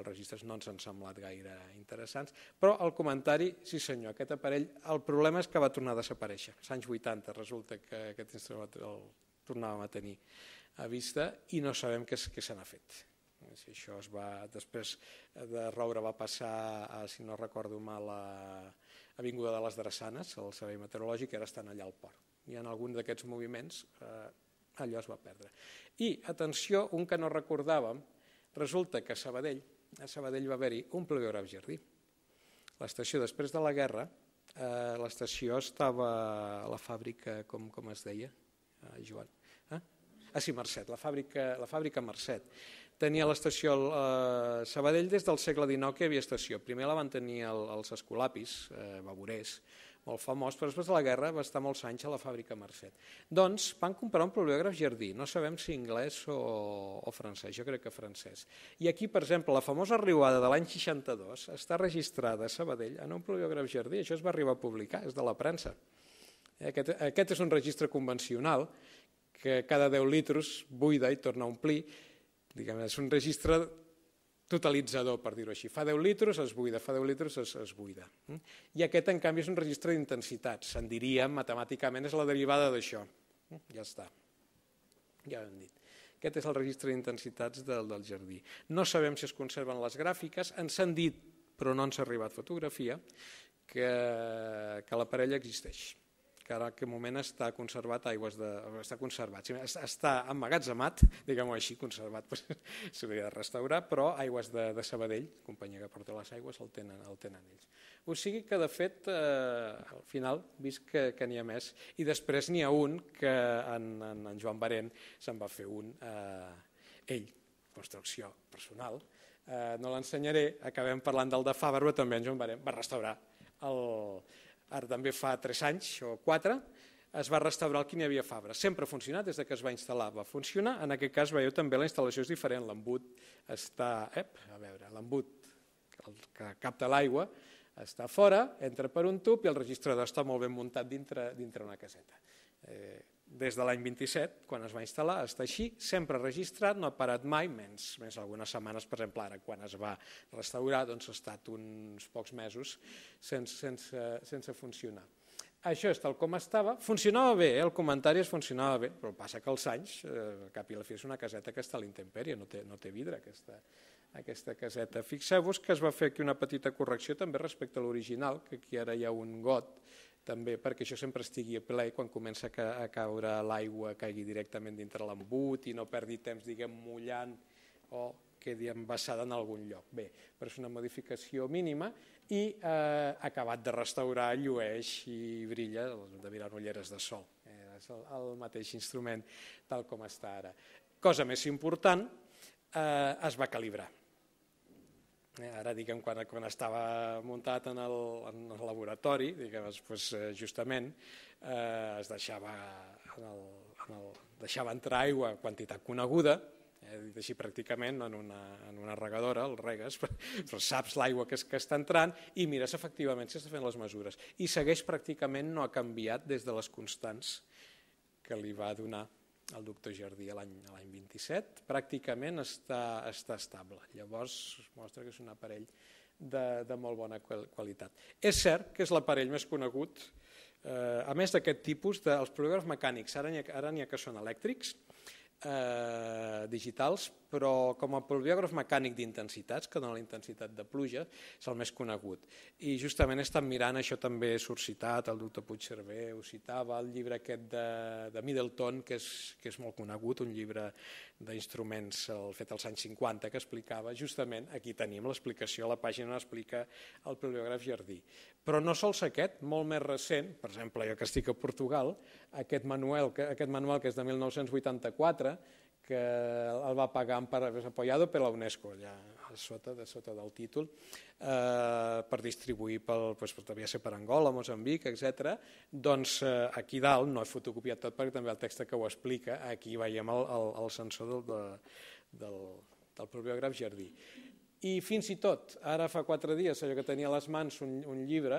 Els registres no ens han semblat gaire interessants, però el comentari, sí senyor, aquest aparell, el problema és que va tornar a desaparèixer. Als anys vuitanta resulta que aquest instrument el tornàvem a tenir a vista i no sabem què se n'ha fet. Això es va, després de Roure va passar, si no recordo mal, a... Avinguda de les Drassanes, el Servei Meteorològic, ara estan allà al port. I en algun d'aquests moviments allò es va perdre. I, atenció, un que no recordàvem, resulta que a Sabadell va haver-hi un pluviògraf jardí. L'estació, després de la guerra, l'estació estava a la fàbrica, com es deia, Joan? Ah, sí, Mercet, la fàbrica Mercet. Tenia l'estació Sabadell des del segle dinou que hi havia estació. Primer la van tenir els escolapis, bavorers, molt famós, però després de la guerra va estar molts anys a la fàbrica Mercet. Doncs van comprar un pluviògraf jardí, no sabem si anglès o francès, jo crec que francès. I aquí, per exemple, la famosa riuada de l'any seixanta-dos està registrada a Sabadell en un pluviògraf jardí, això es va arribar a publicar, és de la premsa. Aquest és un registre convencional que cada deu litros buida i torna a omplir. És un registre totalitzador, per dir-ho així. Fa deu litros es buida, fa deu litros es buida. I aquest, en canvi, és un registre d'intensitats. Se'n diria, matemàticament, és la derivada d'això. Ja està. Ja ho hem dit. Aquest és el registre d'intensitats del jardí. No sabem si es conserven les gràfiques. Ens han dit, però no ens ha arribat fotografia, que l'aparell existeix, que ara en aquest moment està conservat, està emmagatzemat, diguem-ho així, conservat, s'hauria de restaurar, però Aigües de Sabadell, companyia que porta les aigües, el tenen ells. O sigui que, de fet, al final, vist que n'hi ha més, i després n'hi ha un que en Joan Barén se'n va fer un ell, construcció personal, eh, no l'ensenyaré, acabem parlant del de Fàber, però també ens en va restaurar. El, ara també fa tres anys o quatre, es va restaurar el que n'hi havia a Fàber. Sempre ha funcionat, des que es va instal·lar va funcionar. En aquest cas veieu també la instal·lació és diferent, l'embut està, ep, a veure, l'embut que capta l'aigua està fora, entra per un tub i el registrador està molt ben muntat dintre, dintre una caseta. Eh, des de l'any vint-i-set, quan es va instal·lar, està així, sempre registrat, no ha parat mai, menys, menys algunes setmanes, per exemple, ara quan es va restaurar, doncs ha estat uns pocs mesos sense, sense, sense funcionar. Això és tal com estava, funcionava bé, eh? El comentari es funcionava bé, però passa que als anys, eh, cap i la fi, és una caseta que està a l'intempèrie, no té, no té vidre aquesta, aquesta caseta. Fixeu-vos que es va fer aquí una petita correcció també respecte a l'original, que aquí ara hi ha un got, també perquè això sempre estigui a ple quan comença a caure l'aigua, caigui directament dintre l'embut i no perdi temps, diguem, mullant o quedi envasada en algun lloc. Bé, però és una modificació mínima i eh, acabat de restaurar, llueix i brilla, de mirar ulleres de sol. Eh, és el, el mateix instrument tal com està ara. Cosa més important, eh, es va calibrar. Ara, diguem, quan, quan estava muntat en el, en el laboratori, diguem, doncs, justament eh, es deixava, en el, en el, deixava entrar aigua a quantitat coneguda, eh, dit així pràcticament en una, en una regadora, el regues, però, però saps l'aigua que, que està entrant i mires efectivament si està fent les mesures. I segueix pràcticament, no ha canviat des de les constants que li va donar el doctor Jardí l'any vint-i-set, pràcticament està, està estable. Llavors mostra que és un aparell de, de molt bona qualitat. És cert que és l'aparell més conegut, eh, a més d'aquest tipus, dels polígrafs mecànics. Ara n'hi ha que són elèctrics, eh, digitals, però com a polígraf mecànic d'intensitats, que dona la intensitat de pluja, és el més conegut. I justament estan mirant, això també surt citat, el doctor Puigcerver ho citava, el llibre aquest de, de Middleton, que és, que és molt conegut, un llibre d'instruments fet als anys cinquanta, que explicava, justament aquí tenim l'explicació, la pàgina on explica el polígraf Jardí. Però no sols aquest, molt més recent, per exemple, jo que estic a Portugal, aquest manual, aquest manual que és de mil nou-cents vuitanta-quatre, que el va pagar apoyado per la UNESCO, allà a sota, de sota del títol, eh, per distribuir, pel, doncs, devia ser per Angola, Moçambic, etcètera. Doncs eh, aquí dalt, no he fotocopiat tot perquè també el text que ho explica, aquí veiem el, el, el sensor del, de, del, del polígraf Jardí. I fins i tot, ara fa quatre dies, allò que tenia a les mans un, un llibre,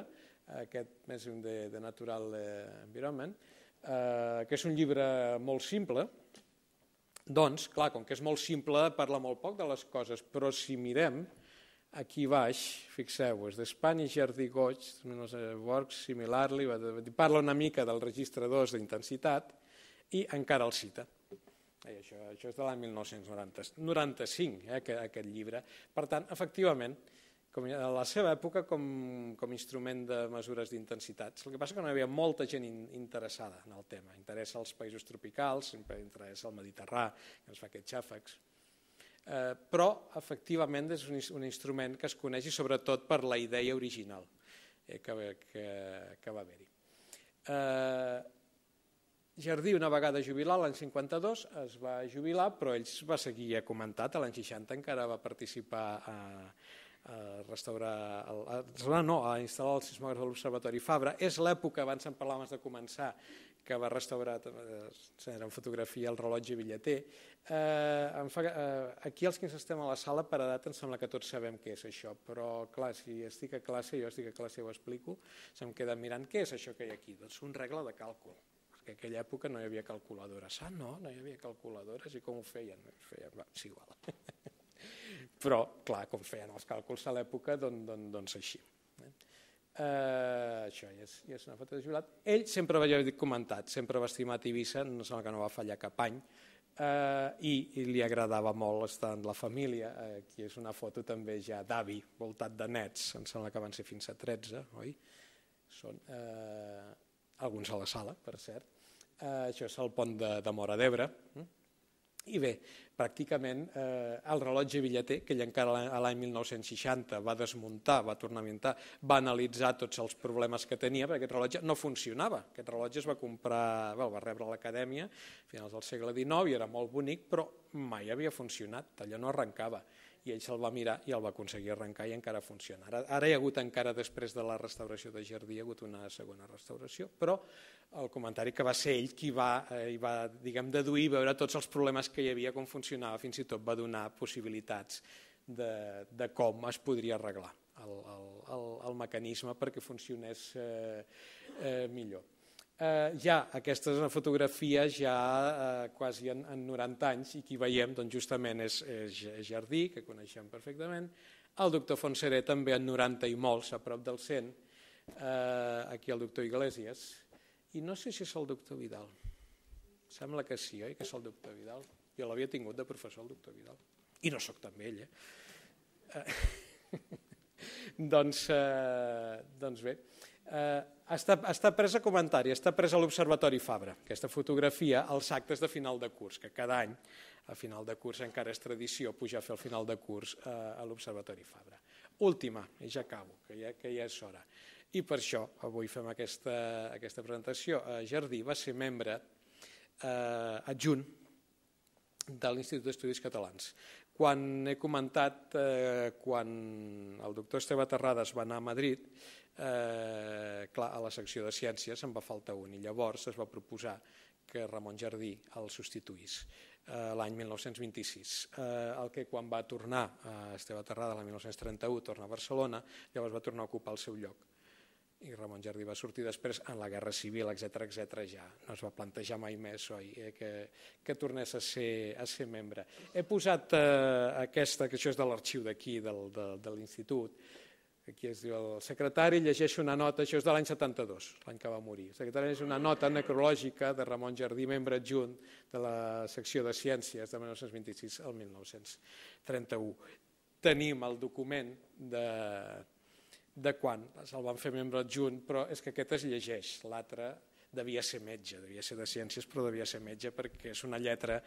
aquest més un de, de Natural Environment, eh, que és un llibre molt simple. Doncs, clar, com que és molt simple, parla molt poc de les coses, però si mirem, aquí baix, fixeu-vos, de Spanish Jardí Goig, Works Similarly, parla una mica dels registradors d'intensitat i encara el cita. I això, això és de l'any mil nou-cents noranta-cinc, eh, aquest llibre. Per tant, efectivament, com a la seva època com, com instrument de mesures d'intensitats. El que passa que no hi havia molta gent in, interessada en el tema. Interessa als països tropicals, interessa al Mediterrà, que ens fa aquests xàfecs. Eh, però, efectivament, és un, un instrument que es coneix i sobretot per la idea original eh, que, que, que va haver-hi. Eh, Jardí, una vegada jubilat, l'any cinquanta-dos es va jubilar, però ell va seguir, ja comentat, l'any seixanta encara va participar a... a restaurar, a, no, a instal·lar els sismògrafs de l'Observatori Fabra. És l'època, abans en parlàvem de començar, que va restaurar en fotografia el rellotge billeter. Eh, fa, eh, aquí els que ens estem a la sala per edat em sembla que tots sabem què és això, però clar, si estic a classe, jo estic a classe i ho explico, se'm queda mirant què és això que hi ha aquí. Doncs un regle de càlcul, perquè en aquella època no hi havia calculadores. Ah, no, no hi havia calculadores i com ho feien? feien va, és igual. Però, clar, com feien els càlculs a l'època, doncs, doncs, doncs així. Eh, això ja és, ja és una foto de jubilat. Ell sempre va, ja ho he comentat, sempre va estimar Tivissa, no sembla que no va fallar cap any, eh, i, i li agradava molt estar amb la família. Eh, aquí és una foto també ja d'avi, voltat de nets, em sembla que van ser fins a tretze, oi? Són eh, alguns a la sala, per cert. Eh, això és el pont de, de Móra d'Ebre, eh? I bé, pràcticament eh, el rellotge billeter, que ell encara a l'any mil nou-cents seixanta va desmuntar, va tornar a muntar, va analitzar tots els problemes que tenia, perquè aquest rellotge no funcionava. Aquest rellotge es va comprar, bé, va rebre l'Acadèmia a finals del segle dinou i era molt bonic, però mai havia funcionat, allò no arrencava. I ell se'l va mirar i el va aconseguir arrencar i encara funciona. Ara, ara hi ha hagut, encara després de la restauració de Jardí, hi ha hagut una segona restauració, però el comentari que va ser ell qui va, eh, hi va diguem, deduir, veure tots els problemes que hi havia, com funcionava, fins i tot va donar possibilitats de, de com es podria arreglar el, el, el, el mecanisme perquè funcionés eh, eh, millor. Eh, ja, aquesta és una fotografia ja eh, quasi en, en noranta anys i qui veiem doncs, justament és, és Jardí, que coneixem perfectament, el doctor Fontseré també en noranta i molts, a prop del cent, eh, aquí el doctor Iglesias, i no sé si és el doctor Vidal, sembla que sí, oi, que és el doctor Vidal, jo l'havia tingut de professor el doctor Vidal, i no sóc també ell, eh? eh. doncs, eh, doncs bé... Eh, està, està presa a comentari, està presa a l'Observatori Fabra, aquesta fotografia als actes de final de curs, que cada any a final de curs encara és tradició pujar a fer el final de curs eh, a l'Observatori Fabra. Última, i ja acabo, que ja, que ja és hora. I per això avui fem aquesta, aquesta presentació. Eh, Jardí va ser membre eh, adjunt de l'Institut d'Estudis Catalans. Quan he comentat, eh, quan el doctor Esteve Terrades va anar a Madrid, Eh, clar, a la secció de Ciències en va faltar un i llavors es va proposar que Ramon Jardí el substituís eh, l'any mil nou-cents vint-i-sis. Eh, el que quan va tornar a Esteve Terrades l'any mil nou-cents trenta-u, torna a Barcelona, llavors va tornar a ocupar el seu lloc i Ramon Jardí va sortir després en la Guerra Civil, etcètera, etcètera, ja no es va plantejar mai més oi, eh, que, que tornés a ser, a ser membre. He posat eh, aquesta, que això és de l'arxiu d'aquí, del, de, de l'Institut. Aquí es diu el secretari, llegeix una nota, això és de l'any setanta-dos, l'any que va morir. El secretari és una nota necrològica de Ramon Jardí, membre adjunt de la secció de Ciències de mil nou-cents vint-i-sis al mil nou-cents trenta-u. Tenim el document de, de quan se'l van fer membre adjunt, però és que aquest es llegeix, l'altre devia ser metge, devia ser de Ciències, però devia ser metge perquè és una lletra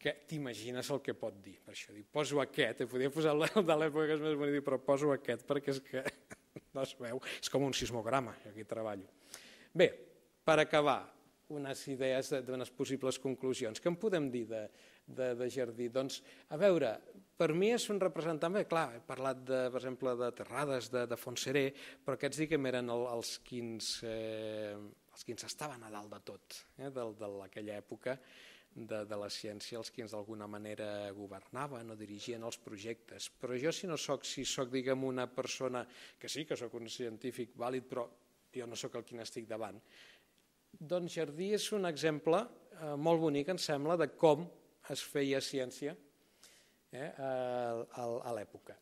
que t'imagines el que pot dir. Per això dic, poso aquest, podria posar el de l'època que és més bonic, però poso aquest perquè és que no es veu, és com un sismograma, aquí treballo. Bé, per acabar, unes idees d'unes possibles conclusions. Què en podem dir de, de, de Jardí? Doncs, a veure, per mi és un representant, bé, clar, he parlat, de, per exemple, de Terrades, de, de Fontseré, però aquests diguem eren el, els quins eh, els quins estaven a dalt de tot, eh, de, de aquella època, De, de la ciència, els que d'alguna manera governaven o dirigien els projectes. Però jo si no soc, si soc diguem, una persona, que sí que soc un científic vàlid, però jo no soc el que n'estic davant, doncs Jardí és un exemple eh, molt bonic, em sembla, de com es feia ciència eh, a, a l'època.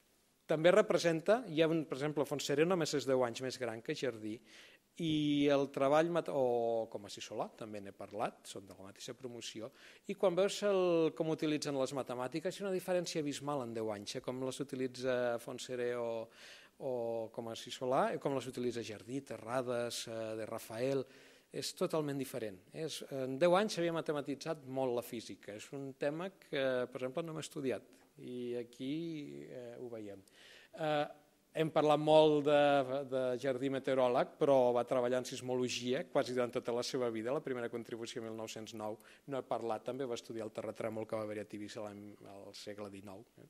També representa, hi ha un, per exemple, Fontseré només és deu anys més gran que Jardí, i el treball, o com a Sissolà, també n'he parlat, són de la mateixa promoció, i quan veus el, com utilitzen les matemàtiques, és una diferència abismal en deu anys, eh? Com les utilitza Fontseré o, o com a Sissolà, com les utilitza Jardí, Terrades, eh, de Rafael, és totalment diferent. És, en deu anys s'havia matematitzat molt la física, és un tema que, per exemple, no m'he estudiat, i aquí eh, ho veiem. Eh, Hem parlat molt de, de Jardí meteoròleg, però va treballar en sismologia quasi durant tota la seva vida. La primera contribució, mil nou-cents nou, no he parlat. També va estudiar el terratrèmol que va haver a Tivissa al segle dinou, eh?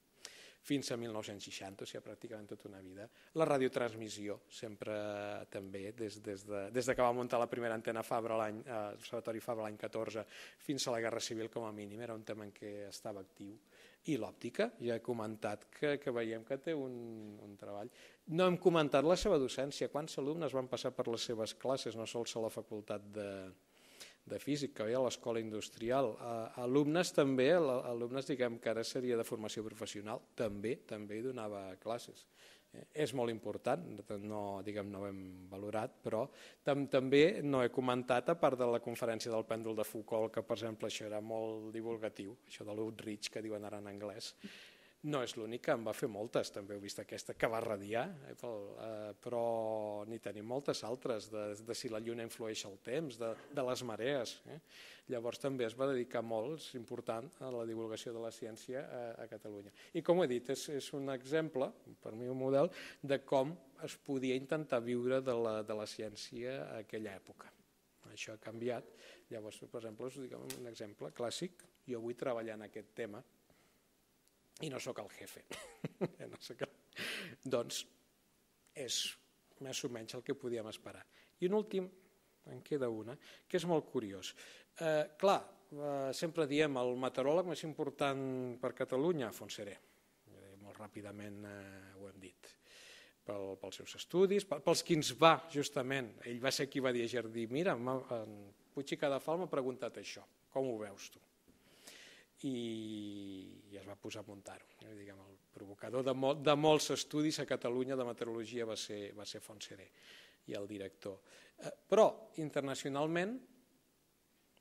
Fins a mil nou-cents seixanta, o sigui, pràcticament tota una vida. La radiotransmissió, sempre també, des, des, de, des de que va muntar la primera antena Fabra, l'Observatori Fabra l'any catorze, fins a la Guerra Civil com a mínim, era un tema en què estava actiu. I l'òptica, ja he comentat que, que veiem que té un, un treball. No hem comentat la seva docència, quants alumnes van passar per les seves classes, no sols a la facultat de, de física, a l'escola industrial. Uh, alumnes també, alumnes diguem que ara seria de formació professional, també també donava classes. És molt important, no, diguem, no ho hem valorat, però tam també no he comentat, a part de la conferència del pèndol de Foucault, que per exemple això era molt divulgatiu, això de l'Outreach que diuen ara en anglès, No és l'única, en va fer moltes, també heu vist aquesta que va radiar, però n'hi tenim moltes altres, de si la lluna influeix al temps, de les marees. Llavors també es va dedicar molt, és important, a la divulgació de la ciència a Catalunya. I com he dit, és un exemple, per mi un model, de com es podia intentar viure de la ciència a aquella època. Això ha canviat, llavors, per exemple, és un exemple clàssic, jo vull treballar en aquest tema, i no sóc el jefe. Doncs és més o menys el que podíem esperar. I un últim, en queda una, que és molt curiós. Clar, sempre diem el meteoròleg més important per Catalunya, Fontserè. Molt ràpidament ho hem dit. Pels seus estudis, pels qui ens va, justament. Ell va ser qui va dir a Jardí, mira, Puig i Cadafal m'ha preguntat això, com ho veus tu? I es va posar a muntar-ho. El provocador de molts estudis a Catalunya de meteorologia va ser Fontserè i el director. Però, internacionalment,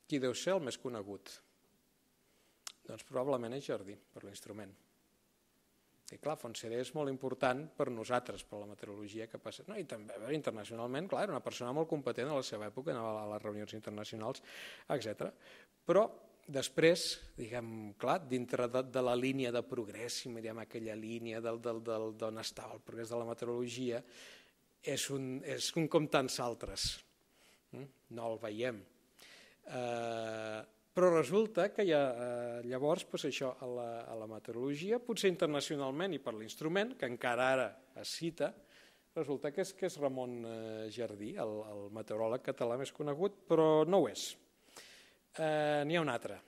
qui deu ser el més conegut? Doncs probablement és Jardí, per l'instrument. I clar, Fontserè és molt important per nosaltres, per la meteorologia que passa. I també, internacionalment, clar, era una persona molt competent a la seva època, anava a les reunions internacionals, etcètera. Però, després, diguem, clar, dintre de la línia de progrés, si mirem aquella línia d'on estava el progrés de la meteorologia, és un com tants altres. No el veiem. Però resulta que llavors, això, a la meteorologia, potser internacionalment i per l'instrument, que encara ara es cita, resulta que és Ramon Jardí, el meteoròleg català més conegut, però no ho és. N'hi ha un altre,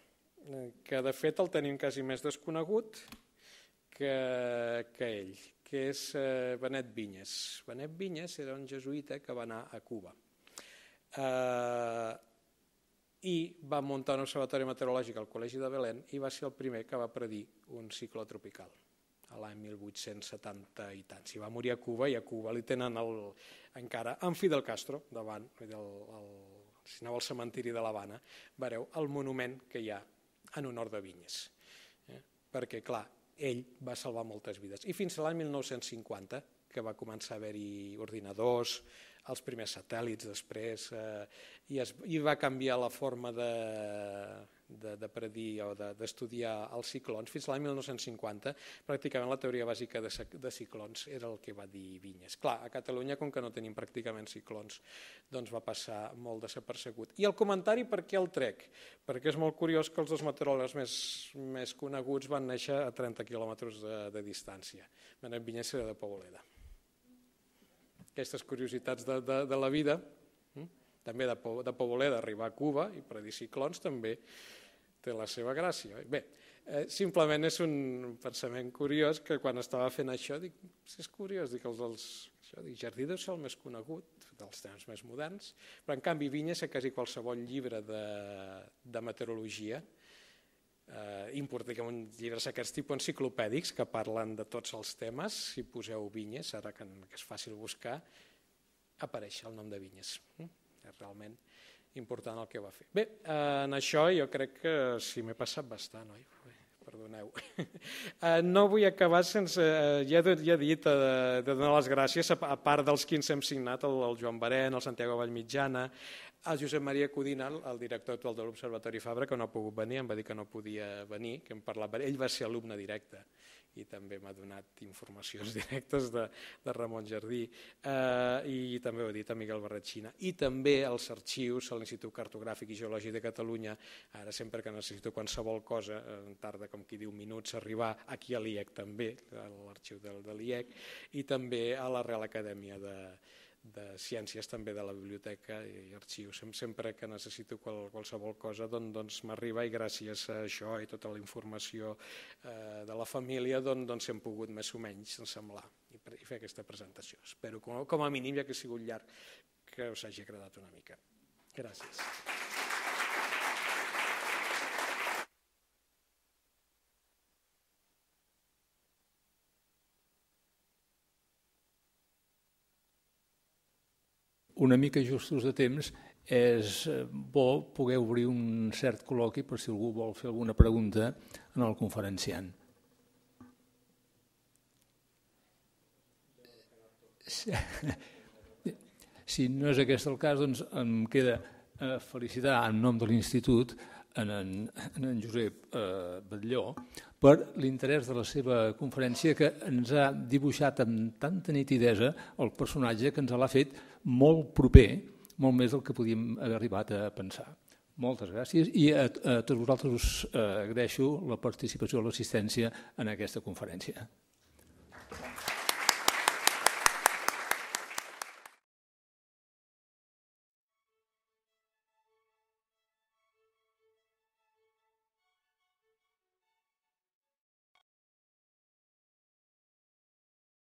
que de fet el tenim quasi més desconegut que ell, que és Benet Vinyes. Benet Vinyes era un jesuïta que va anar a Cuba i va muntar un observatori meteorològic al Col·legi de Belén i va ser el primer que va predir un cicló tropical l'any mil vuit-cents setanta i tant. S'hi va morir a Cuba i a Cuba li tenen encara en Fidel Castro davant del... si aneu al cementiri de l'Havana, veureu el monument que hi ha en honor de Vinyes. Perquè, clar, ell va salvar moltes vides. I fins a l'any mil nou-cents cinquanta, que va començar a haver-hi ordinadors, els primers satèl·lits després, i va canviar la forma de predir o d'estudiar els ciclons. Fins a l'any mil nou-cents cinquanta, pràcticament la teoria bàsica de ciclons era el que va dir Vinyes. Clar, a Catalunya, com que no tenim pràcticament ciclons, doncs va passar molt desapercebut. I el comentari per què el trec? Perquè és molt curiós que els dos meteoròlegs més coneguts van néixer a trenta quilòmetres de distància. Benet Vinyes era de Poboleda. Aquestes curiositats de la vida, també de Poboleda arribar a Cuba i predir ciclons també té la seva gràcia. Bé, simplement és un pensament curiós que quan estava fent això dic, és curiós, dic, Jardí deu ser el més conegut dels temps més moderns, però en canvi Vinyes a quasi qualsevol llibre de meteorologia, importem llibres d'aquest tipus enciclopèdics que parlen de tots els temes, si poseu Vinyes, ara que és fàcil buscar, apareix el nom de Vinyes. És realment important el que va fer. Bé, en això jo crec que sí, m'he passat bastant, oi? Perdoneu. No vull acabar sense... Ja he dit de donar les gràcies, a part dels que ens hem signat, el Joan Barén, el Santiago Vallmitjana, el Josep Maria Codina, el director actual de l'Observatori Fabra, que no ha pogut venir, em va dir que no podia venir, que hem parlat... Ell va ser alumne directe i també m'ha donat informacions directes de Ramon Jardí, i també ho he dit a Miguel Barratxina, i també als arxius, a l'Institut Cartogràfic i Geològic de Catalunya, ara sempre que necessito qualsevol cosa, tarda com qui diu minuts a arribar aquí a l'I E C també, a l'arxiu de l'I E C, i també a la Real Acadèmia de de ciències també de la biblioteca i arxius. Sempre que necessito qualsevol cosa doncs m'arriba i gràcies a això i tota la informació de la família doncs hem pogut més o menys ensemblar i fer aquesta presentació. Espero com a mínim, ja que ha sigut llarg, que us hagi agradat una mica. Gràcies. Una mica justos de temps, és bo poder obrir un cert col·loqui per si algú vol fer alguna pregunta al conferenciant. Si no és aquest el cas, doncs em queda felicitar en nom de l'Institut en en Josep Batlló per l'interès de la seva conferència, que ens ha dibuixat amb tanta nitidesa el personatge que ens l'ha fet molt proper, molt més del que podíem haver arribat a pensar. Moltes gràcies i a tots vosaltres us agraeixo la participació i l'assistència en aquesta conferència.